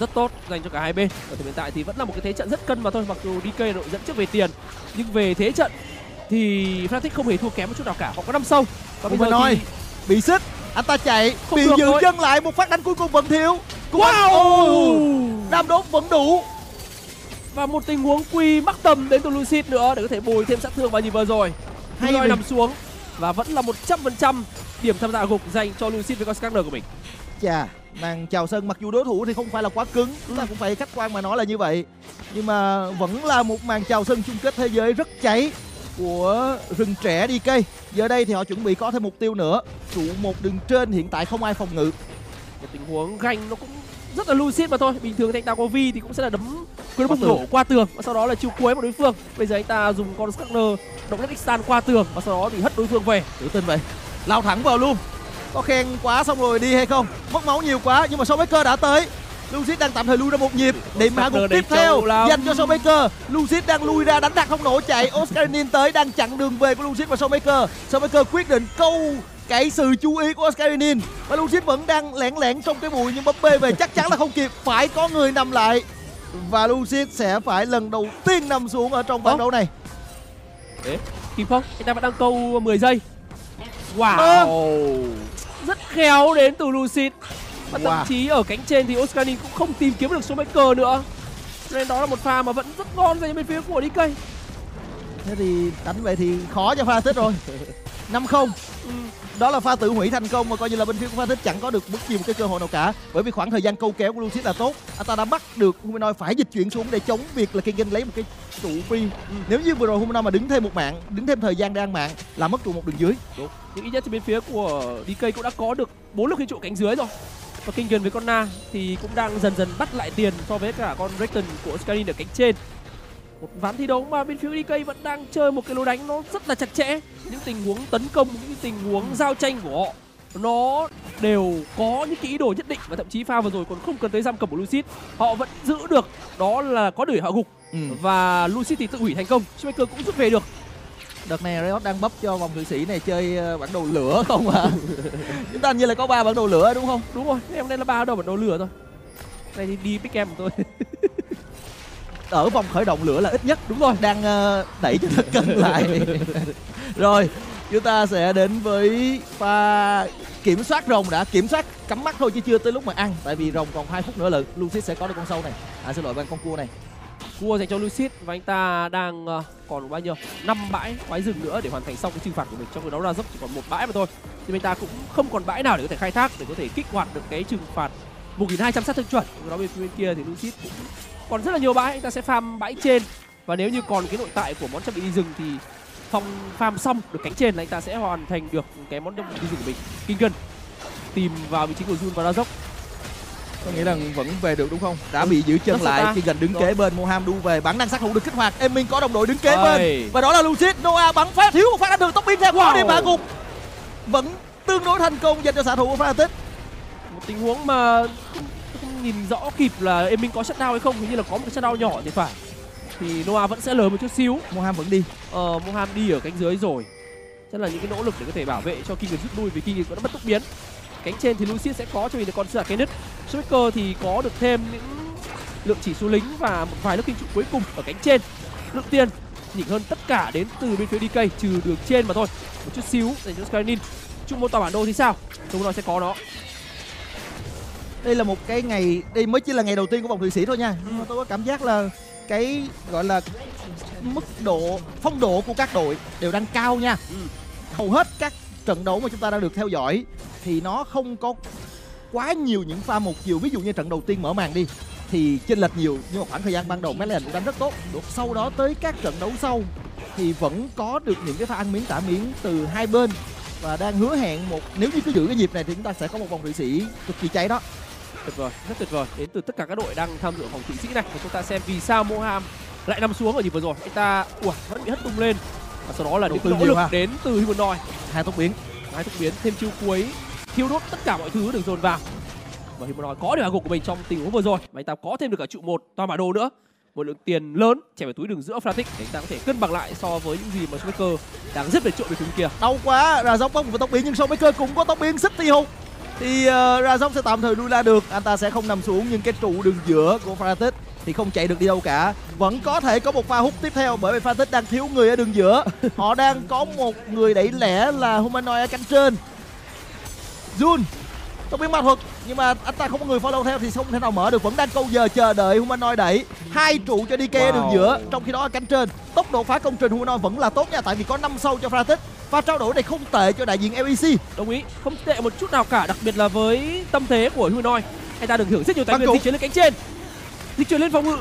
Rất tốt dành cho cả hai bên. Ở thời hiện tại thì vẫn là một cái thế trận rất cân mà thôi, mặc dù DK là đội dẫn trước về tiền, nhưng về thế trận thì Fertix không hề thua kém một chút nào cả. Họ có 5 sâu. Và bây giờ thì bị xích, anh ta chạy, không bị dừng chân lại, một phát đánh cuối cùng vẫn thiếu. Đam đốt vẫn đủ. Và một tình huống quy mắc tầm đến từ Lucid nữa để có thể bồi thêm sát thương vào như vừa rồi. Hay nằm xuống và vẫn là 100% điểm tham gia gục dành cho Lucid với con Skarner của mình. Chà. Màn chào sân mặc dù đối thủ thì không phải là quá cứng, chúng ta cũng phải khách quan mà nói là như vậy, nhưng mà vẫn là một màn chào sân chung kết thế giới rất cháy của rừng trẻ DK. Giờ đây thì họ chuẩn bị có thêm mục tiêu nữa, trụ một đường trên hiện tại không ai phòng ngự. Cái tình huống ganh nó cũng rất là lucid mà thôi, bình thường thì anh ta có vi thì cũng sẽ là đấm quyền bùng nổ qua tường và sau đó là chiêu cuối một đối phương. Bây giờ anh ta dùng con Skarner động đất Xtan qua tường và sau đó thì hất đối phương về. Tự tin vậy, lao thẳng vào luôn. Có khen quá xong rồi đi hay không? Mất máu nhiều quá, nhưng mà Showmaker đã tới. Lucid đang tạm thời lui ra một nhịp. Điểm hạ gục tiếp theo dành cho Showmaker. Lucid đang lui ra đánh đặt không nổ chạy. Oscarinin tới đang chặn đường về của Lucid và Showmaker. Showmaker quyết định câu cậy sự chú ý của Oscarinin. Và Lucid vẫn đang lẻn lẻn trong cái bụi nhưng bấm bê về chắc chắn là không kịp. Phải có người nằm lại. Và Lucid sẽ phải lần đầu tiên nằm xuống ở trong ván đấu này. Kịp không? Anh ta vẫn đang câu 10 giây. Wow! Rất khéo đến từ Lucid. Và thậm chí ở cánh trên thì Oscarinin cũng không tìm kiếm được Soulmaker nữa. Nên đó là một pha mà vẫn rất ngon dành bên phía của DK. Thế thì đánh vậy thì khó cho pha Fertix rồi. 5-0. Đó là pha tự hủy thành công mà coi như là bên phía của Fertix chẳng có được bất kỳ một cái cơ hội nào cả. Bởi vì khoảng thời gian câu kéo của Lucid là tốt. Anh ta đã bắt được Humanoid phải dịch chuyển xuống để chống việc là Kingen lấy một cái trụ free. Nếu như vừa rồi Humanoid mà đứng thêm một mạng, đứng thêm thời gian để ăn mạng là mất trụ một đường dưới. Nhưng ít nhất thì bên phía của DK cũng đã có được 4 lượt khi trụ cánh dưới rồi. Và Kingen với con Na thì cũng đang dần dần bắt lại tiền so với cả con Rekton của Oscarinin ở cánh trên. Một ván thi đấu mà bên phía DK vẫn đang chơi một cái lối đánh nó rất là chặt chẽ. Những tình huống tấn công, những tình huống giao tranh của họ nó đều có những cái ý đồ nhất định. Và thậm chí pha vừa rồi còn không cần tới giam cầm của Lucid, họ vẫn giữ được, đó là có đuổi hạ gục. Và Lucid thì tự hủy thành công, Showmaker cũng rút về được. Đợt này Riot đang bắp cho vòng thụy sĩ này chơi bản đồ lửa không ạ? Chúng ta như là có 3 bản đồ lửa đúng không? Đúng rồi, em đây là 3 bản đồ lửa thôi. Này thì đi pick em của tôi. Ở vòng khởi động lửa là ít nhất, đúng rồi, đang đẩy cho thật cân lại. Rồi, chúng ta sẽ đến với pha kiểm soát rồng đã. Kiểm soát cắm mắt thôi chứ chưa tới lúc mà ăn. Tại vì rồng còn 2 phút nữa lận. Lucid sẽ có được con sâu này. À xin lỗi, con cua này. Cua dành cho Lucid và anh ta đang còn bao nhiêu? 5 bãi quái rừng nữa để hoàn thành xong cái trừng phạt của mình. Trong khi đó ra dốc chỉ còn 1 bãi mà thôi. Thì anh ta cũng không còn bãi nào để có thể khai thác, để có thể kích hoạt được cái trừng phạt 1200 sát thương chuẩn. Trong đó bên kia thì Lucid cũng còn rất là nhiều bãi, anh ta sẽ farm bãi trên. Và nếu như còn cái nội tại của món trang bị đi rừng thì phòng farm xong được cánh trên là anh ta sẽ hoàn thành được cái món trang bị đi rừng của mình. Kingen tìm vào vị trí của June và Razor. Tôi nghĩ rằng vẫn về được đúng không? Đã bị giữ chân lại, Kingen đứng kế bên, Moham đu về, bản năng sát thủ được kích hoạt, Emin có đồng đội đứng kế bên. Và đó là Lucid, Noah bắn phát, thiếu một phát đã được tốc biến ra qua điểm hạ gục. Vẫn tương đối thành công dành cho xạ thủ của Fertix. Một tình huống mà nhìn rõ kịp là Emin có shutdown hay không, hình như là có một cái shutdown nhỏ thì phải. Thì Noah vẫn sẽ lờ một chút xíu. Moham vẫn đi. Moham đi ở cánh dưới rồi. Chắc là những cái nỗ lực để có thể bảo vệ cho Kingen rút lui vì Kingen vẫn mất tốc biến. Cánh trên thì Lucid sẽ có cho mình được con sạc cái nứt. Showmaker thì có được thêm những lượng chỉ số lính và một vài lớp kinh trụ cuối cùng ở cánh trên. Lượng tiền nhỉnh hơn tất cả đến từ bên phía DK trừ đường trên mà thôi. Một chút xíu dành cho Oscarinin. Chung một tòa bản đồ thì sao? Chúng nó sẽ có nó. Đây là một cái ngày, đây mới chỉ là ngày đầu tiên của vòng thụy sĩ thôi nha. Nhưng mà tôi có cảm giác là cái gọi là mức độ, phong độ của các đội đều đang cao nha. Hầu hết các trận đấu mà chúng ta đang được theo dõi thì nó không có quá nhiều những pha một chiều. Ví dụ như trận đầu tiên mở màn đi thì chênh lệch nhiều, nhưng mà khoảng thời gian ban đầu Merlin cũng đánh rất tốt. Sau đó tới các trận đấu sau thì vẫn có được những cái pha ăn miếng trả miếng từ hai bên. Và đang hứa hẹn một, nếu như cứ giữ cái nhịp này thì chúng ta sẽ có một vòng thụy sĩ cực kỳ cháy đó. Tuyệt vời, rất tuyệt vời đến từ tất cả các đội đang tham dự vòng thụy sĩ này. Và chúng ta xem vì sao Moham lại nằm xuống ở nhịp vừa rồi. Anh ta vẫn bị hất tung lên và sau đó là những nỗ lực đến từ Humanoid. Hai tốc biến thêm chiêu cuối thiêu đốt tất cả mọi thứ được dồn vào và Humanoid có được hạ gục của mình trong tình huống vừa rồi. Và anh ta có thêm được cả trụ một toàn bản đồ nữa, một lượng tiền lớn chảy vào túi đường giữa Fertix để anh ta có thể cân bằng lại so với những gì mà Showmaker đang rất phải trộn về phía kia. Đau quá, Razor bốc vào tốc biến nhưng Showmaker cũng có tốc biến xích thì hụt. Thì Razor sẽ tạm thời lui ra được, anh ta sẽ không nằm xuống nhưng cái trụ đường giữa của Fertix thì không chạy được đi đâu cả. Vẫn có thể có một pha hút tiếp theo bởi vì Fertix đang thiếu người ở đường giữa. Họ đang có một người đẩy lẻ là Humanoid ở cánh trên. June tốc biến ma thuật nhưng mà anh ta không có người follow theo thì không thể nào mở được. Vẫn đang câu giờ chờ đợi Humanoid đẩy hai trụ cho DK ở đường giữa. Trong khi đó ở cánh trên, tốc độ phá công trình Humanoid vẫn là tốt nha, tại vì có 5 sâu cho Fertix và trao đổi này không tệ cho đại diện LEC. Đồng ý, không tệ một chút nào cả, đặc biệt là với tâm thế của Humanoid. Anh ta được hưởng rất nhiều tài nguyên di chuyển lên cánh trên, dịch chuyển lên phòng ngự.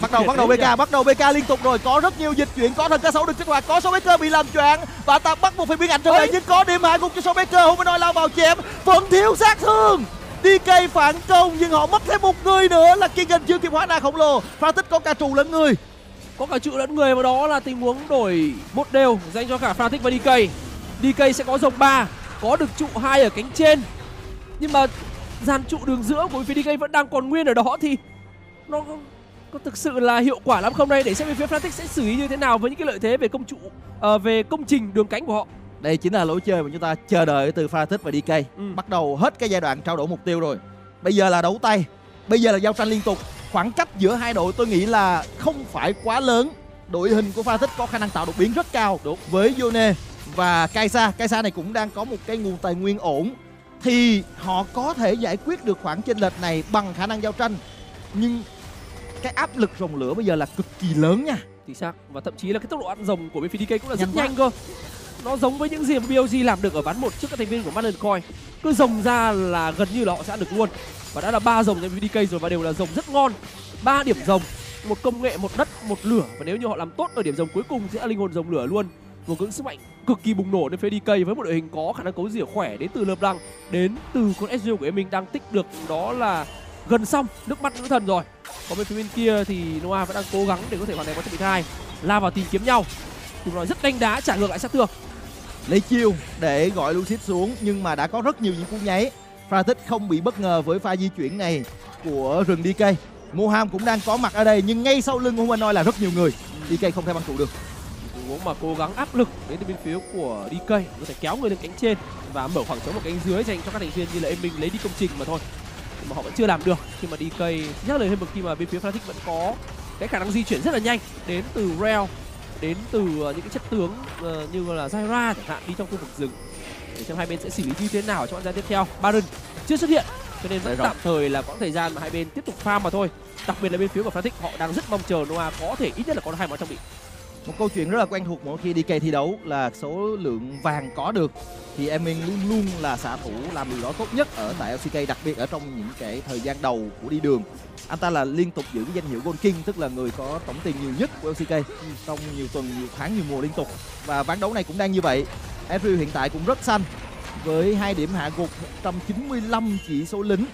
bắt đầu BK nha. Bắt đầu BK liên tục rồi, có rất nhiều dịch chuyển, có thần K6 được kích hoạt, có Showmaker bị làm choáng và ta bắt buộc phải biến ảnh trở về, nhưng có điểm hạ gục cho Showmaker. Humanoid lao vào chém, vẫn thiếu sát thương. DK phản công nhưng họ mất thêm một người nữa là Kingen chưa kịp hóa ra khổng lồ. Fertix có cả trụ lẫn người, và đó là tình huống đổi một đều dành cho cả Fertix và DK. DK sẽ có dòng 3, có được trụ 2 ở cánh trên, nhưng mà dàn trụ đường giữa của phía DK vẫn đang còn nguyên ở đó thì nó có thực sự là hiệu quả lắm không đây? Để xem bên phía Fertix sẽ xử lý như thế nào với những cái lợi thế về công trình đường cánh của họ. Đây chính là lối chơi mà chúng ta chờ đợi từ Fertix và DK. Bắt đầu hết cái giai đoạn trao đổi mục tiêu rồi. Bây giờ là đấu tay, bây giờ là giao tranh liên tục. Khoảng cách giữa hai đội tôi nghĩ là không phải quá lớn. Đội hình của Fertix có khả năng tạo đột biến rất cao. Đúng. Với Yone và Kai'Sa, Kai'Sa này cũng đang có một cái nguồn tài nguyên ổn thì họ có thể giải quyết được khoảng chênh lệch này bằng khả năng giao tranh. Nhưng cái áp lực rồng lửa bây giờ là cực kỳ lớn nha. Chính xác, và thậm chí là cái tốc độ ăn rồng của bên phía DK cũng là rất nhanh cơ. Nó giống với những gì mà BLG làm được ở ván 1 trước các thành viên của Madden Coin. Cứ rồng ra là gần như là họ sẽ ăn được luôn. Và đã là 3 rồng cho DK rồi, và đều là rồng rất ngon. 3 điểm rồng, một công nghệ, một đất, một lửa. Và nếu như họ làm tốt ở điểm rồng cuối cùng sẽ là linh hồn rồng lửa luôn. Một cứng sức mạnh cực kỳ bùng nổ đến phía DK với một đội hình có khả năng cấu rỉa khỏe đến từ Leblanc, đến từ con Ezreal của Emin đang tích được đó là gần xong nước mắt nữ thần rồi. Còn bên phía bên kia thì Noah vẫn đang cố gắng để có thể hoàn thành con trận 2, lao vào tìm kiếm nhau. Chúng nói rất đánh đá, trả ngược lại sát thương, lấy chiêu để gọi Lucid xuống, nhưng mà đã có rất nhiều những cú nháy. Fertix không bị bất ngờ với pha di chuyển này của rừng DK. Moham cũng đang có mặt ở đây, nhưng ngay sau lưng của Humanoid là rất nhiều người. DK không thể băng trụ được. Cố mà cố gắng áp lực đến từ bên phía của DK, có thể kéo người lên cánh trên và mở khoảng trống ở cánh dưới dành cho các thành viên như là Emin lấy đi công trình mà thôi. Mà họ vẫn chưa làm được khi mà DK nhắc lời thêm một khi mà bên phía Fertix vẫn có cái khả năng di chuyển rất là nhanh đến từ rail, đến từ những cái chất tướng như là Zyra chẳng hạn đi trong khu vực rừng. Để xem hai bên sẽ xử lý như thế nào trong giai đoạn tiếp theo. Baron chưa xuất hiện cho nên vẫn tạm thời là quãng thời gian mà hai bên tiếp tục farm mà thôi. Đặc biệt là bên phía của Fertix họ đang rất mong chờ Noah có thể ít nhất là có 2 món trang bị. Một câu chuyện rất là quen thuộc mỗi khi DK thi đấu là số lượng vàng có được thì Emin luôn luôn là xạ thủ làm điều đó tốt nhất ở tại LCK, đặc biệt ở trong những cái thời gian đầu của đi đường. Anh ta là liên tục giữ cái danh hiệu Gold King, tức là người có tổng tiền nhiều nhất của LCK trong nhiều tuần, nhiều tháng, nhiều mùa liên tục. Và ván đấu này cũng đang như vậy. Ezreal hiện tại cũng rất xanh với 2 điểm hạ gục, 195 chỉ số lính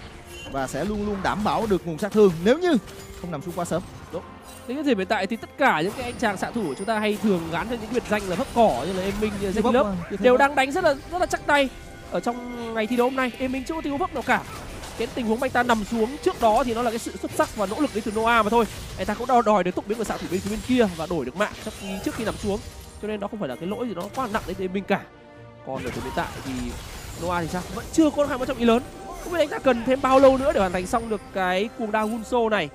và sẽ luôn luôn đảm bảo được nguồn sát thương nếu như không nằm xuống quá sớm. Đúng. Đến cái thời hiện tại thì tất cả những cái anh chàng xạ thủ của chúng ta hay thường gắn cho những biệt danh là hấp cỏ như là Emin, như Zik lớp đều đang đánh rất là chắc tay ở trong ngày thi đấu hôm nay. Emin chưa có tiêu hấp nào cả. Cái tình huống anh ta nằm xuống trước đó thì nó là cái sự xuất sắc và nỗ lực đến từ Noah mà thôi. Anh ta cũng đòi được tốc biến của xạ thủ bên kia và đổi được mạng trước khi nằm xuống, cho nên nó không phải là cái lỗi gì nó quá nặng đến Emin cả. Còn ở thời hiện tại thì Noah thì sao vẫn chưa có hai món trọng ý lớn. Không biết anh ta cần thêm bao lâu nữa để hoàn thành xong được cái cuồng đao Hunso này.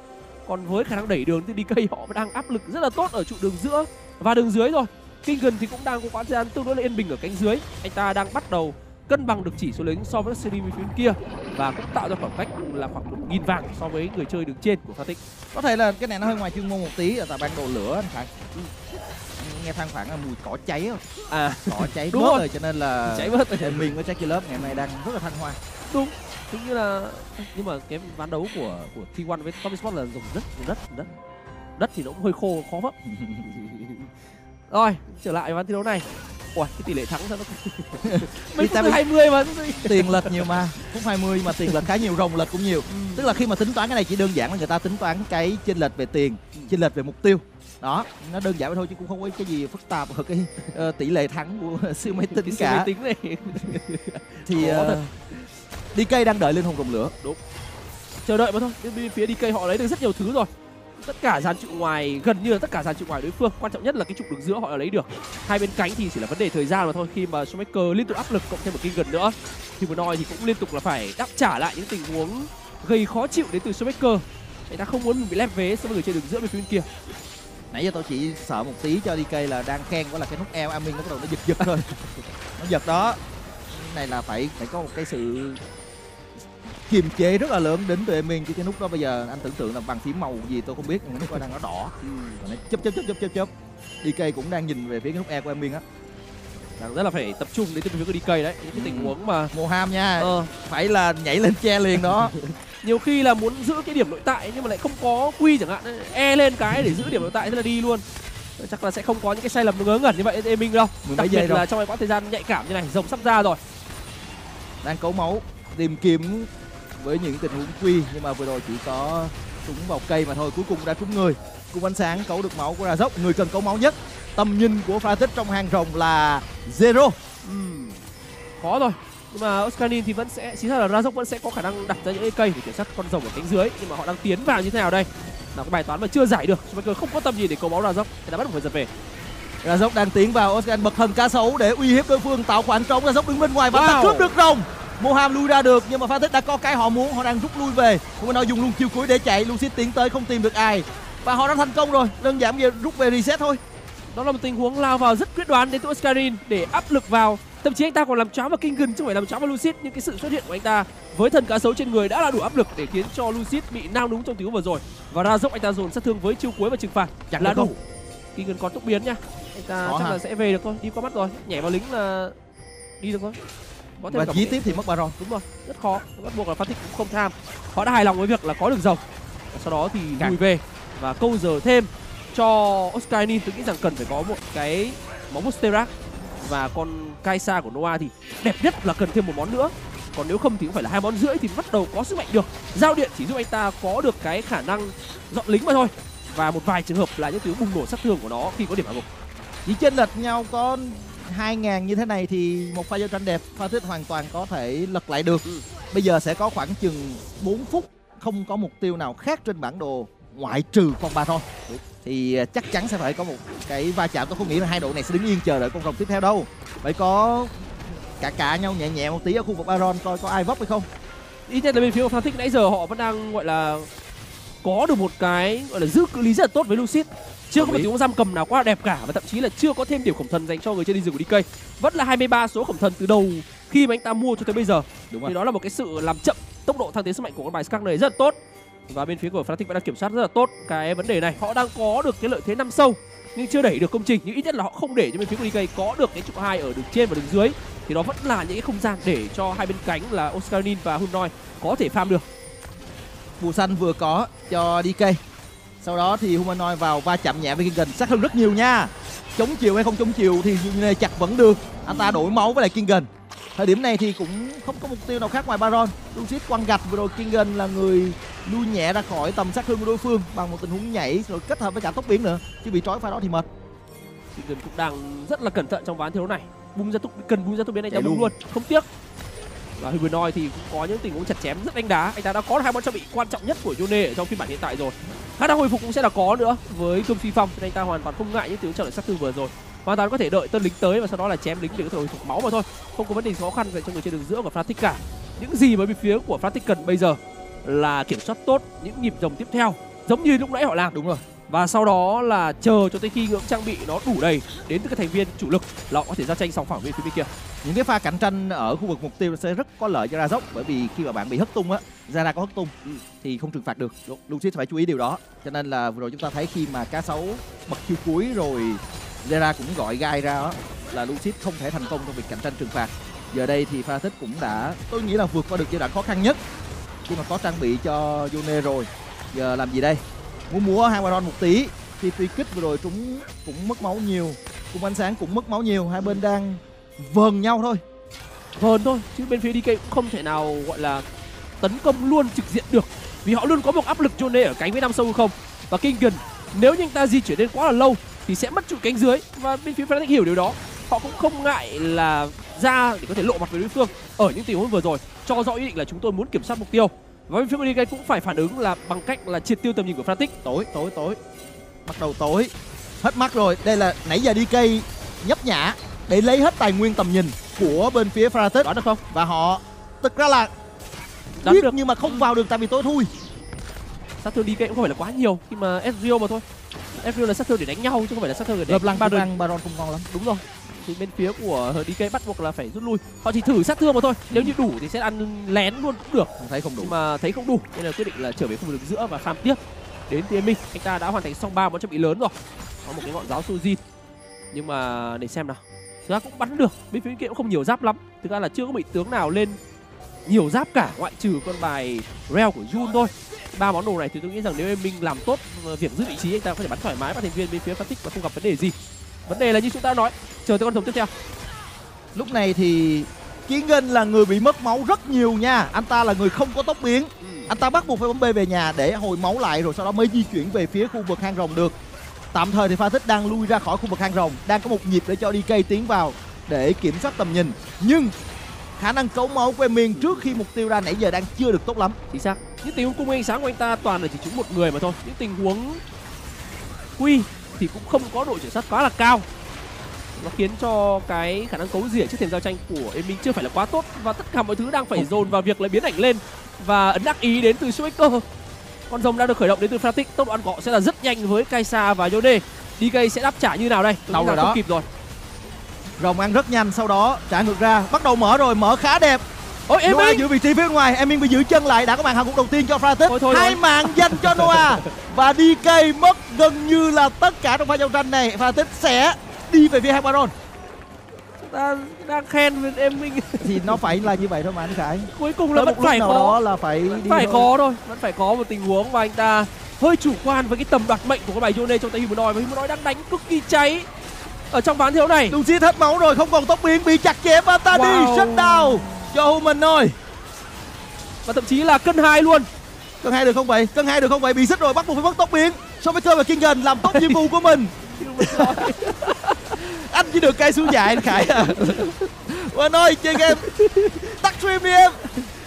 Còn với khả năng đẩy đường thì DK họ đang áp lực rất là tốt ở trụ đường giữa và đường dưới rồi. Kingen thì cũng đang có quãng thời gian tương đối là yên bình ở cánh dưới. Anh ta đang bắt đầu cân bằng được chỉ số lính so với series bên kia và cũng tạo ra khoảng cách là khoảng 1.000 vàng so với người chơi đứng trên của Fertix. Có thể là cái này nó hơi ngoài chuyên môn một tí ở tại ban đầu lửa anh Khải. Nghe than phản là mùi cỏ cháy không? À, cỏ cháy đúng bớt rồi, cho nên là cháy bớt rồi. Mình với Jackie Love ngày hôm nay đang rất là thăng hoa. Đúng. Cũng như là nhưng mà cái ván đấu của T1 với Top Esports là dùng đất thì nó cũng hơi khô khó vấp. Rồi trở lại ván thi đấu này, ủa cái tỷ lệ thắng sao nó mấy phút 20 mà tiền lệch nhiều mà phút 20 mà tiền lệch khá nhiều, rồng lệch cũng nhiều. Tức là khi mà tính toán cái này chỉ đơn giản là người ta tính toán cái chênh lệch về tiền, chênh lệch về mục tiêu đó, nó đơn giản thôi chứ cũng không có cái gì phức tạp ở cái tỷ lệ thắng của siêu máy tính cả. Siêu máy tính này thì DK đang đợi lên hồng rồng lửa. Đúng. Chờ đợi mà thôi. Bên phía DK họ lấy được rất nhiều thứ rồi. Tất cả dàn trụ ngoài, gần như là tất cả dàn trụ ngoài đối phương. Quan trọng nhất là cái trục đường giữa họ đã lấy được. Hai bên cánh thì chỉ là vấn đề thời gian mà thôi. Khi mà Showmaker liên tục áp lực cộng thêm một cái gần nữa thì Humanoid thì cũng liên tục là phải đáp trả lại những tình huống gây khó chịu đến từ Showmaker. Anh ta không muốn mình bị lép vế so với người chơi đường giữa bên phía bên kia. Nãy giờ tôi chỉ sợ một tí cho DK là đang khen quá là cái nút eo Amin nó bắt đầu nó giật thôi. Nó giật đó. Này là phải có một cái sự kiềm chế rất là lớn đến từ Emin. Cái nút đó bây giờ anh tưởng tượng là bằng phím màu gì tôi không biết, nhưng nó đang nó đỏ. Nó chớp. DK cũng đang nhìn về phía cái nút E của Emin á. Rất là phải tập trung để tìm hiểu cái DK đấy. Những cái tình huống mà Moham nha, phải là nhảy lên che liền đó. Nhiều khi là muốn giữ cái điểm nội tại nhưng mà lại không có quy chẳng hạn, E lên cái để giữ điểm nội tại thế là đi luôn. Chắc là sẽ không có những cái sai lầm ngớ ngẩn như vậy Emin đâu. Đặc biệt là trong cái quãng thời gian nhạy cảm như này, rồng sắp ra rồi. Đang cấu máu, tìm kiếm với những tình huống quy, nhưng mà vừa rồi chỉ có trúng vào cây mà thôi. Cuối cùng đã trúng người, cùng ánh sáng cấu được máu của Razor. Người cần cấu máu nhất, tầm nhìn của Fertix trong hàng rồng là zero. Khó rồi, nhưng mà Oscarinin thì vẫn sẽ, chính xác là Razor vẫn sẽ có khả năng đặt ra những cây để kiểm soát con rồng ở cánh dưới. Nhưng mà họ đang tiến vào như thế nào đây là cái bài toán mà chưa giải được. Showmaker không có tầm gì để cấu máu Razor, đã bắt buộc phải giật về. Razor đang tiến vào, Oscarinin bật thần cá sấu để uy hiếp đối phương, tạo khoảng trống. Razor đứng bên ngoài và ta cướp được rồng. Moham lui ra được nhưng mà Fertix đã có cái họ muốn, họ đang rút lui về. Humanoid nó dùng luôn chiêu cuối để chạy, Lucid tiến tới không tìm được ai. Và họ đã thành công rồi, đơn giản bây giờ rút về reset thôi. Đó là một tình huống lao vào rất quyết đoán đến từ Oscarinin để áp lực vào. Thậm chí anh ta còn làm choáng vào Kingen chứ không phải làm choáng vào Lucid. Nhưng cái sự xuất hiện của anh ta với thần cá sấu trên người đã là đủ áp lực để khiến cho Lucid bị nao núng trong tình huống vừa rồi. Và Razor anh ta dồn sát thương với chiêu cuối và trừng phạt chẳng là đủ. Kingen có tốc biến nha, anh ta chắc là sẽ về được thôi, đi qua mắt rồi, nhảy vào lính là đi được thôi. Và dí tiếp thì mất baron, đúng rồi, rất khó. Bắt buộc là Fertix cũng không tham, họ đã hài lòng với việc là có được rồng. Sau đó thì lùi về và câu giờ thêm cho Oscarinin. Tôi nghĩ rằng cần phải có một cái món Musterac và con Kai'Sa của Noah thì đẹp nhất là cần thêm một món nữa, còn nếu không thì cũng phải là 2 món rưỡi thì bắt đầu có sức mạnh được. Giao điện chỉ giúp anh ta có được cái khả năng dọn lính mà thôi, và một vài trường hợp là những thứ bùng nổ sát thương của nó khi có điểm hạ gục. Chỉ chênh lệch nhau có 2.000 như thế này thì một pha giao tranh đẹp Fertix hoàn toàn có thể lật lại được. Bây giờ sẽ có khoảng chừng 4 phút không có mục tiêu nào khác trên bản đồ ngoại trừ con baron, thì chắc chắn sẽ phải có một cái va chạm. Tôi không nghĩ là hai đội này sẽ đứng yên chờ đợi con rồng tiếp theo đâu, phải có cả nhau nhẹ nhẹ một tí ở khu vực baron coi có ai vấp hay không. Ý nhất là bên phía của Fertix nãy giờ họ vẫn đang gọi là có được một cái gọi là giữ cự ly rất là tốt với Lucid, chưa có một tiếng giam cầm nào quá đẹp cả, và thậm chí là chưa có thêm điểm khổng thần dành cho người trên đi rừng của DK. Vẫn là 23 số khổng thần từ đầu khi mà anh ta mua cho tới bây giờ. Đúng thì đó là một cái sự làm chậm tốc độ thăng tiến sức mạnh của con bài Skarner này rất là tốt, và bên phía của Fertix vẫn đang kiểm soát rất là tốt cái vấn đề này. Họ đang có được cái lợi thế 5 sâu nhưng chưa đẩy được công trình, nhưng ít nhất là họ không để cho bên phía của DK có được cái trụ 2 ở đường trên và đường dưới, thì đó vẫn là những cái không gian để cho hai bên cánh là Oscarinin và Humanoid có thể farm được. Phù xanh vừa có cho DK, sau đó thì Humanoid vào va chạm nhẹ với Kingen, sát hơn rất nhiều nha. Chống chiều hay không chống chiều thì chặt vẫn được. Anh ta đổi máu với lại Kingen. Thời điểm này thì cũng không có mục tiêu nào khác ngoài baron. Lucid quăng gạch, vừa rồi Kingen là người lui nhẹ ra khỏi tầm sát thương của đối phương bằng một tình huống nhảy rồi kết hợp với cả tốc biến nữa, chứ bị trói pha đó thì mệt. Kingen cũng đang rất là cẩn thận trong ván thiếu này, bung ra tốc biến anh ta luôn, không tiếc. Và Humanoid thì cũng có những tình huống chặt chém rất đánh đá. Anh ta đã có 2 món trang bị quan trọng nhất của Yone ở trong phiên bản hiện tại rồi. Khả năng hồi phục cũng sẽ là có nữa với cơm phi phong, nên anh ta hoàn toàn không ngại những tiếng trả lời sát thương vừa rồi. Hoàn toàn có thể đợi tân lính tới và sau đó là chém lính để có thể hồi phục máu mà thôi. Không có vấn đề khó khăn dành cho người trên đường giữa của Fertix cả. Những gì mà bên phía của Fertix cần bây giờ là kiểm soát tốt những nhịp rồng tiếp theo, giống như lúc nãy họ làm. Đúng rồi. Và sau đó là chờ cho tới khi ngưỡng trang bị nó đủ đầy đến từ các thành viên chủ lực là họ có thể giao tranh sòng phẳng bên phía bên kia. Những cái pha cạnh tranh ở khu vực mục tiêu sẽ rất có lợi cho Razor, bởi vì khi mà bạn bị hất tung á, Zyra có hất tung thì không trừng phạt được. Lucid phải chú ý điều đó. Cho nên là vừa rồi chúng ta thấy khi mà cá sấu bật chiêu cuối rồi Zyra cũng gọi gai ra đó, là Lucid không thể thành công trong việc cạnh tranh trừng phạt. Giờ đây thì Fertix cũng đã, tôi nghĩ là vượt qua được giai đoạn khó khăn nhất khi mà có trang bị cho Yone rồi. Giờ làm gì đây? Múa hai baron một tí thì phi kích vừa rồi chúng cũng mất máu nhiều, cùng ánh sáng cũng mất máu nhiều. Hai bên đang vờn nhau thôi, chứ bên phía DK cũng không thể nào gọi là tấn công luôn trực diện được, vì họ luôn có một áp lực Yone ở cánh với 5 sâu không. Và Kingen nếu như anh ta di chuyển đến quá là lâu thì sẽ mất trụ cánh dưới, và bên phía Fertix hiểu điều đó, họ cũng không ngại là ra để có thể lộ mặt với đối phương ở những tình huống vừa rồi, cho rõ ý định là chúng tôi muốn kiểm soát mục tiêu. Và bên phía của DK cũng phải phản ứng là bằng cách là triệt tiêu tầm nhìn của Fertix. Tối, bắt đầu tối, hết mắt rồi. Đây là nãy giờ DK nhấp nhả để lấy hết tài nguyên tầm nhìn của bên phía Fertix. Đoán được không? Và họ thực ra là biết nhưng mà không vào được tại vì tối thui. Sát thương DK cũng không phải là quá nhiều khi mà Ezreal mà thôi. Ezreal là sát thương để đánh nhau chứ không phải là sát thương để đánh Leblanc. Baron không ngon lắm. Đúng rồi. thì bên phía của DK bắt buộc là phải rút lui. Họ chỉ thử sát thương mà thôi, nếu như đủ thì sẽ ăn lén luôn cũng được. Thấy không đủ. Nhưng mà thấy không đủ nên là quyết định là trở về khu vực giữa và farm tiếp. Đến từ Emin, anh ta đã hoàn thành xong 3 món chuẩn bị lớn rồi. Có một cái ngọn giáo Sujin. Nhưng mà để xem nào. Thực ra cũng bắn được, bên phía kia cũng không nhiều giáp lắm. Thực ra là chưa có bị tướng nào lên nhiều giáp cả, ngoại trừ con bài Rel của June thôi. 3 món đồ này thì tôi nghĩ rằng nếu Emin làm tốt việc giữ vị trí, anh ta có thể bắn thoải mái vào thành viên bên phía Fertix và không gặp vấn đề gì. Vấn đề là như chúng ta nói, chờ tới con rồng tiếp theo. Lúc này thì Kingen là người bị mất máu rất nhiều nha. Anh ta là người không có tốc biến. Anh ta bắt buộc phải bấm B về nhà để hồi máu lại rồi sau đó mới di chuyển về phía khu vực hang rồng được. Tạm thời thì Fertix đang lui ra khỏi khu vực hang rồng, đang có một nhịp để cho DK tiến vào để kiểm soát tầm nhìn. Nhưng khả năng cấu máu của Emin trước khi mục tiêu ra nãy giờ đang chưa được tốt lắm. Chính xác. Những tình huống cung ánh sáng của anh ta toàn là chỉ trúng một người mà thôi. Những tình huống quy thì cũng không có độ chuẩn xác quá là cao. Nó khiến cho cái khả năng cấu rỉa trước thềm giao tranh của Emin chưa phải là quá tốt. Và tất cả mọi thứ đang phải dồn vào việc là biến ảnh lên và ấn đắc ý đến từ Showmaker. Con rồng đã được khởi động đến từ Fertix, tốc độ ăn của họ sẽ là rất nhanh với Kai'Sa và Yone. DK sẽ đáp trả như nào đây? Đâu rồi đó. Không kịp rồi. Rồng ăn rất nhanh, sau đó trả ngược ra, bắt đầu mở rồi, mở khá đẹp. Ôi Emin giữ vị trí phía bên ngoài, Emin bị giữ chân lại, đã có màn hạ gục đầu tiên cho Fertix. Hai màn dành cho Noah và DK mất gần như là tất cả trong pha giao tranh này. Fertix sẽ đi về phía hai Baron. Đang khen với Emin thì nó phải là như vậy thôi mà anh Khải. Cuối cùng là vẫn phải có đó là phải có thôi, vẫn phải có một tình huống mà anh ta hơi chủ quan với cái tầm đoạt mệnh của cái bài Yone trong tay Humanoid, và Humanoid đang đánh cực kỳ cháy ở trong ván thiếu này. Lucid hết máu rồi, không còn tốc biến, bị chặt chém và ta đi shutdown cho Humanoid. Và thậm chí là cân 2 luôn. Cân 2 được không vậy? Cân 2 được không vậy? Bị xích rồi, bắt buộc phải mất tốc biến. Showmaker và Kingen làm tốt nhiệm vụ của mình. Anh chỉ được cây xuống dài anh Khải à. Anh ơi chơi game tắt stream đi em.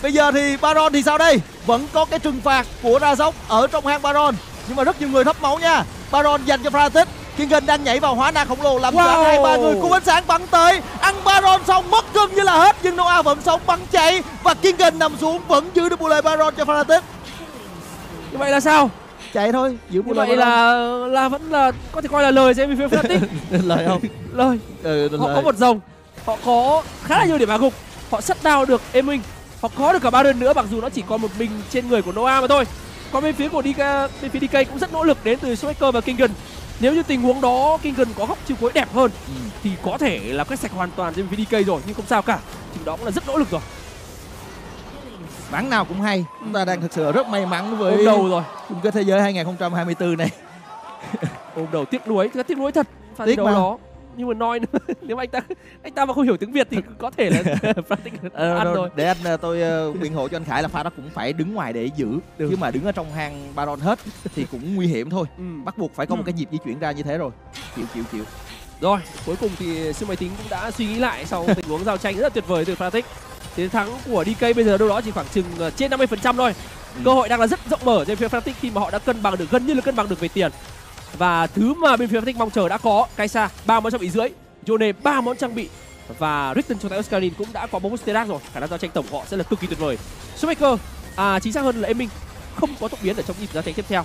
Bây giờ thì Baron thì sao đây? Vẫn có cái trừng phạt của Razor ở trong hang Baron, nhưng mà rất nhiều người thấp máu nha. Baron dành cho Fertix. Kingen đang nhảy vào hóa na khổng lồ, làm cho 2-3 người cung ánh sáng bắn tới, ăn Baron xong mất gần như là hết, nhưng Noah vẫn sống bắn chạy và Kingen nằm xuống vẫn giữ được bộ lời Baron cho Fertix. Như vậy là sao? Chạy thôi, giữ bộ lời. Vậy là vẫn là có thể coi là lời cho phía Fertix. Lời không? Lời. Họ lời. Có một rồng, họ có khá là nhiều điểm hạ gục, họ shutdown được Emin, họ có được cả Baron nữa, mặc dù nó chỉ còn một mình trên người của Noah mà thôi. Còn bên phía của DK, bên phía DK cũng rất nỗ lực đến từ Showmaker và Kingen. Nếu như tình huống đó Kingen có góc chiều cuối đẹp hơn thì có thể là quét sạch hoàn toàn trên VDK rồi, nhưng không sao cả. Chừng đó cũng là rất nỗ lực rồi. Ván nào cũng hay, chúng ta đang thực sự rất may mắn với ôm đầu rồi chung kết thế giới 2024 này. Ôm đầu tiếc nuối, rất tiếc nuối thật. Pha thi đấu đó nhưng mà nói nữa. Nếu anh ta mà không hiểu tiếng Việt thì có thể là ăn rồi. Để tôi biện hộ cho anh Khải là pha đó cũng phải đứng ngoài để giữ, chứ mà đứng ở trong hang Baron hết thì cũng nguy hiểm thôi. Bắt buộc phải có một cái nhịp di chuyển ra như thế rồi. Chịu. Rồi cuối cùng thì siêu máy tính cũng đã suy nghĩ lại sau tình huống giao tranh rất là tuyệt vời từ Fertix. Chiến thắng của DK bây giờ đâu đó chỉ khoảng chừng trên 50% thôi. Cơ hội đang là rất rộng mở trên phía Fertix khi mà họ đã cân bằng được, gần như là cân bằng được về tiền. Và thứ mà bên phía Fertix mong chờ đã có. Kai'Sa 3 món trang bị rưỡi, Yone 3 món trang bị và Ritten trong tay Oscarinin cũng đã có 4 món Sterak rồi. Khả năng giao tranh tổng họ sẽ là cực kỳ tuyệt vời. Showmaker, chính xác hơn là Emin không có tốc biến ở trong nhịp giao tranh tiếp theo.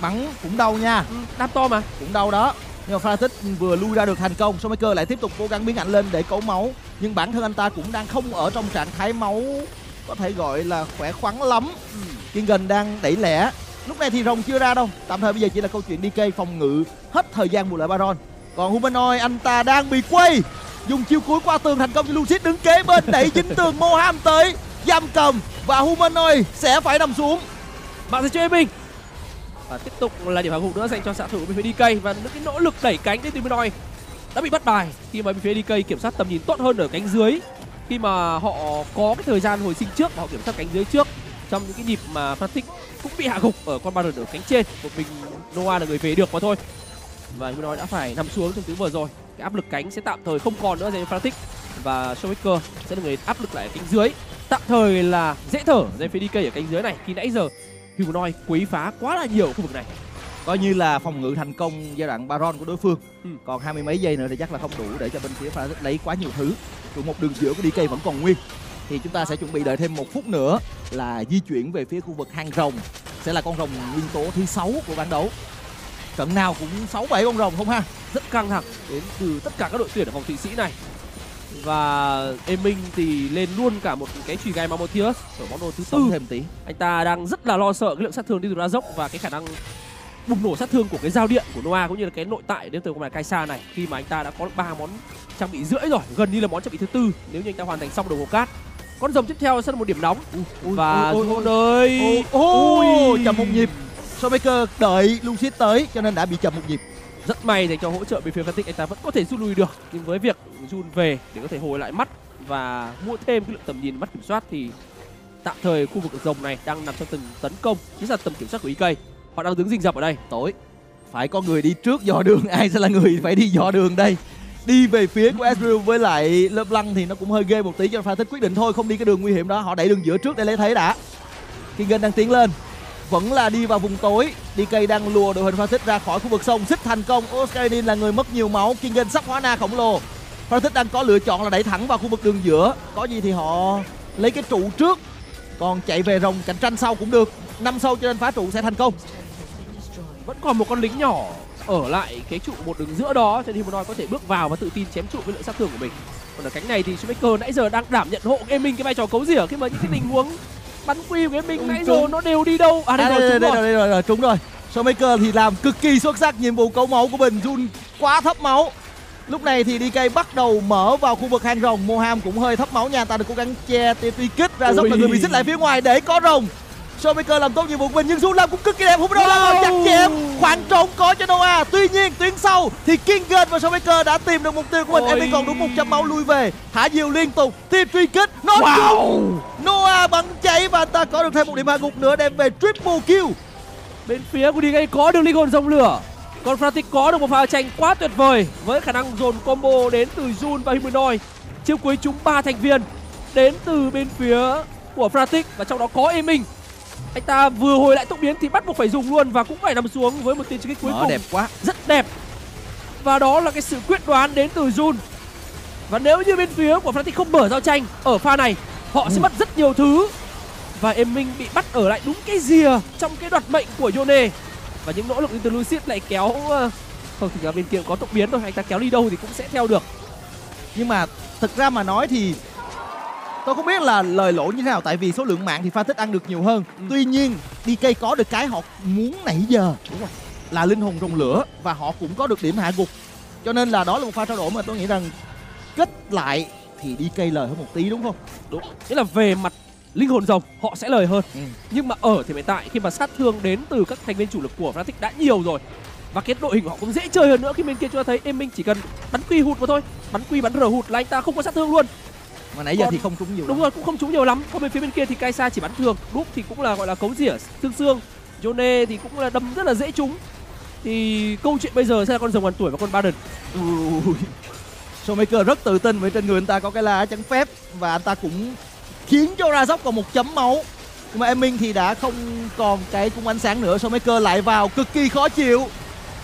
Bắn cũng đau nha, đam to mà cũng đau đó. Nhưng mà Fertix vừa lui ra được thành công. Showmaker lại tiếp tục cố gắng biến ảnh lên để cấu máu, nhưng bản thân anh ta cũng đang không ở trong trạng thái máu có thể gọi là khỏe khoắn lắm. Kingen đang đẩy lẻ. Lúc này thì rồng chưa ra đâu. Tạm thời bây giờ chỉ là câu chuyện DK phòng ngự hết thời gian bù lại Baron. Còn Humanoid anh ta đang bị quay, dùng chiêu cuối qua tường thành công cho Lucid đứng kế bên, đẩy dính tường. Moham tới giam cầm và Humanoid sẽ phải nằm xuống. Bạn sẽ chơi mình. Và tiếp tục là điểm hạ gục nữa dành cho xạ thủ bên phía DK. Và những cái nỗ lực đẩy cánh đến từ Humanoid đã bị bắt bài khi mà bên phía DK kiểm soát tầm nhìn tốt hơn ở cánh dưới. Khi mà họ có cái thời gian hồi sinh trước, họ kiểm soát cánh dưới trước. Trong những cái nhịp mà Fertix cũng bị hạ gục ở con Baron ở cánh trên, một mình Noah là người về được mà thôi. Và như nói đã phải nằm xuống trong thứ vừa rồi. Cái áp lực cánh sẽ tạm thời không còn nữa dành cho Fertix. Và Showmaker sẽ là người áp lực lại ở cánh dưới. Tạm thời là dễ thở dành phía DK ở cánh dưới này, khi nãy giờ Humanoid quấy phá quá là nhiều khu vực này. Coi như là phòng ngự thành công giai đoạn Baron của đối phương. Còn 20 mấy giây nữa thì chắc là không đủ để cho bên phía Fertix lấy quá nhiều thứ. Trụ một đường giữa của DK vẫn còn nguyên. Thì chúng ta sẽ chuẩn bị đợi thêm 1 phút nữa là di chuyển về phía khu vực hang rồng. Sẽ là con rồng nguyên tố thứ 6 của ván đấu. Trận nào cũng 6-7 con rồng không ha. Rất căng thẳng đến từ tất cả các đội tuyển ở vòng Thụy Sĩ này. Và Emin thì lên luôn cả một cái chùy gai Mammotius ở món đồ thứ tư thêm tí. Anh ta đang rất là lo sợ cái lượng sát thương đi từ ra dốc và cái khả năng bùng nổ sát thương của cái dao điện của Noah cũng như là cái nội tại đến từ con này Kai'Sa này, khi mà anh ta đã có 3 món trang bị rưỡi rồi, gần như là món trang bị thứ tư nếu như anh ta hoàn thành xong đồng hồ cát. Con rồng tiếp theo sẽ là một điểm nóng. Và ôi ơi, ôi chậm một nhịp. Showmaker đợi Lucid tới cho nên đã bị chậm một nhịp. Rất may dành cho hỗ trợ bên phía Fertix, anh ta vẫn có thể rút lui được. Nhưng với việc June về để có thể hồi lại mắt và mua thêm cái lượng tầm nhìn mắt kiểm soát thì tạm thời khu vực rồng này đang nằm trong từng tấn công, chính là tầm kiểm soát của DK. Họ đang đứng rình rập ở đây. Tối phải có người đi trước dò đường, ai sẽ là người phải đi dò đường đây? Đi về phía của Ezreal với lại Leblanc thì nó cũng hơi ghê một tí cho Fertix quyết định thôi không đi cái đường nguy hiểm đó, họ đẩy đường giữa trước để lấy thế đã. Kingen đang tiến lên, vẫn là đi vào vùng tối. DK đang lùa đội hình Fertix ra khỏi khu vực sông, xích thành công. Oscarinin là người mất nhiều máu. Kingen sắp hóa na khổng lồ. Fertix đang có lựa chọn là đẩy thẳng vào khu vực đường giữa, có gì thì họ lấy cái trụ trước, còn chạy về rồng cạnh tranh sau cũng được. Năm sâu cho nên phá trụ sẽ thành công. Vẫn còn một con lính nhỏ ở lại cái trụ một đường giữa đó, cho nên Humanoid có thể bước vào và tự tin chém trụ với lượng sát thương của mình. Còn ở cánh này thì Showmaker nãy giờ đang đảm nhận hộ Emin cái vai trò cấu rỉa khi mà những cái tình huống bắn quy của Emin nãy giờ nó đều đi đâu. Đây rồi, trúng rồi. Showmaker thì làm cực kỳ xuất sắc nhiệm vụ cấu máu của mình. June quá thấp máu. Lúc này thì DK bắt đầu mở vào khu vực hang rồng. Moham cũng hơi thấp máu nha, ta được cố gắng che tia tuy kích ra dốc là người bị xích lại phía ngoài để có rồng. Showmaker làm tốt nhiệm vụ của mình nhưng June làm cũng cực kỳ đẹp. Humanoid đang ngồi chặt chém, khoảng trống có cho Noah. Tuy nhiên tuyến sau thì Kingen và Showmaker đã tìm được mục tiêu của mình. Emin còn đúng 100 máu lui về, thả diều liên tục, team truy kích, nó trúng. Noah bắn cháy và ta có được thêm một điểm hạ gục nữa đem về triple kill. Bên phía của DK có được linh hồn dòng lửa, còn Fertix có được một pha tranh quá tuyệt vời với khả năng dồn combo đến từ June và Humanoid. Chiêu cuối trúng 3 thành viên đến từ bên phía của Fertix và trong đó có Emin. Anh ta vừa hồi lại tốc biến thì bắt buộc phải dùng luôn và cũng phải nằm xuống với một tia truy kích cuối cùng. Đẹp quá, rất đẹp. Và đó là cái sự quyết đoán đến từ June. Và nếu như bên phía của Fertix không mở giao tranh ở pha này, họ sẽ mất rất nhiều thứ. Và Emin bị bắt ở lại đúng cái rìa trong cái đoạt mệnh của Yone. Và những nỗ lực từ Lucid lại kéo không, thì bên kia có tốc biến thôi, anh ta kéo đi đâu thì cũng sẽ theo được. Nhưng mà thực ra mà nói thì tôi không biết là lời lỗ như thế nào, tại vì số lượng mạng thì Fertix ăn được nhiều hơn. Tuy nhiên DK có được cái họ muốn nãy giờ, đúng rồi, là linh hồn rồng lửa và họ cũng có được điểm hạ gục. Cho nên là đó là một pha trao đổi mà tôi nghĩ rằng kết lại thì DK lời hơn một tí, đúng không? Đúng, nghĩa là về mặt linh hồn rồng họ sẽ lời hơn. Nhưng mà ở thì hiện tại khi mà sát thương đến từ các thành viên chủ lực của Fertix đã nhiều rồi và cái đội hình họ cũng dễ chơi hơn nữa, khi bên kia chúng ta thấy Emin chỉ cần bắn quy hụt vào thôi, bắn quy bắn R hụt là anh ta không có sát thương luôn. Mà nãy giờ thì không trúng nhiều. Đúng rồi, cũng không trúng nhiều lắm. Còn bên phía bên kia thì Kai'Sa chỉ bắn thường, đúp thì cũng là gọi là cấu rỉa xương xương. Yone thì cũng là đâm rất là dễ trúng. Thì câu chuyện bây giờ sẽ là con rồng ngàn tuổi và con ba đần. Showmaker rất tự tin với trên người anh ta có cái lá chắn phép và anh ta cũng khiến cho ra dốc còn 1 chấm máu. Nhưng mà Emin thì đã không còn cái cung ánh sáng nữa. Showmaker lại vào cực kỳ khó chịu.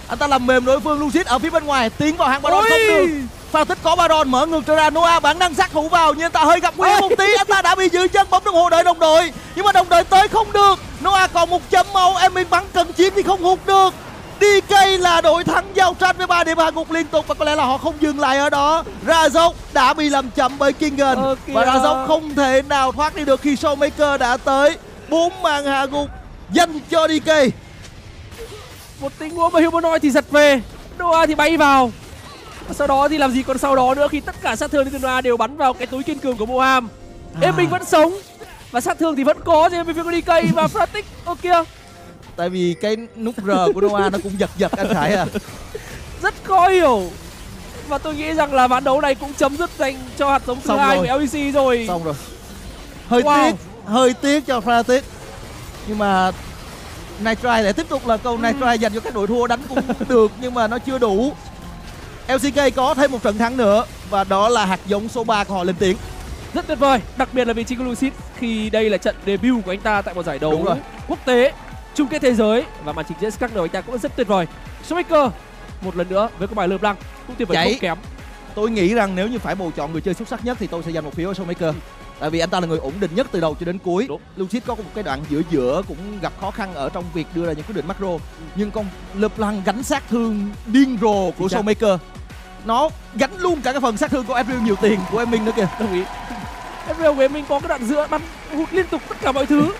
Anh ta làm mềm đối phương. Lucid ở phía bên ngoài tiến vào hang Baron không được. Fertix có Baron mở ngược trở ra. Noah bản năng sát thủ vào nhưng anh ta hơi gặp nguy hiểm một tí. Anh ta đã bị giữ chân, bấm đồng hồ đợi đồng đội nhưng mà đồng đội tới không được. Noah còn 1 chấm máu. Emin bắn cần chiến thì không hụt được. DK là đội thắng giao tranh với 3 điểm hạ gục liên tục và có lẽ là họ không dừng lại ở đó. Razor đã bị làm chậm bởi Kingen và Razor không thể nào thoát đi được khi Showmaker đã tới. 4 màn hạ gục dành cho DK. Một tình huống mà Humanoid thì giật về, Noah thì bay vào. Và sau đó thì làm gì còn sau đó nữa khi tất cả sát thương từ Noah đều bắn vào cái túi kiên cường của Moham. Emin vẫn sống và sát thương thì vẫn có trên bên phía của DK và Fertix ở kia. Tại vì cái nút R của Noah nó cũng giật anh Khải à. Rất khó hiểu. Và tôi nghĩ rằng là ván đấu này cũng chấm dứt dành cho hạt giống thứ 2 của LEC rồi. Xong rồi. Hơi tiếc cho Fertix. Nhưng mà Nitry lại tiếp tục là câu Nitry dành cho các đội thua, đánh cũng được nhưng mà nó chưa đủ. LCK có thêm một trận thắng nữa và đó là hạt giống số 3 của họ lên tiếng. Rất tuyệt vời, đặc biệt là vị trí của Lucid khi đây là trận debut của anh ta tại một giải đấu quốc tế, chung kết thế giới và màn trình diễn Skarner của anh ta cũng rất tuyệt vời. Showmaker một lần nữa với cái bài Leblanc cũng tuyệt vời không kém. Tôi nghĩ rằng nếu như phải bầu chọn người chơi xuất sắc nhất thì tôi sẽ dành một phiếu cho Showmaker. Tại vì anh ta là người ổn định nhất từ đầu cho đến cuối. Đúng. Lucid có một cái đoạn giữa giữa cũng gặp khó khăn ở trong việc đưa ra những quyết định macro. Nhưng con Leblanc gánh sát thương điên rồ của Showmaker. Nó gánh luôn cả cái phần sát thương của Ezreal nhiều tiền của Emin nữa kìa. Đồng ý. Ezreal của Emin có cái đoạn giữa bắn hụt liên tục tất cả mọi thứ.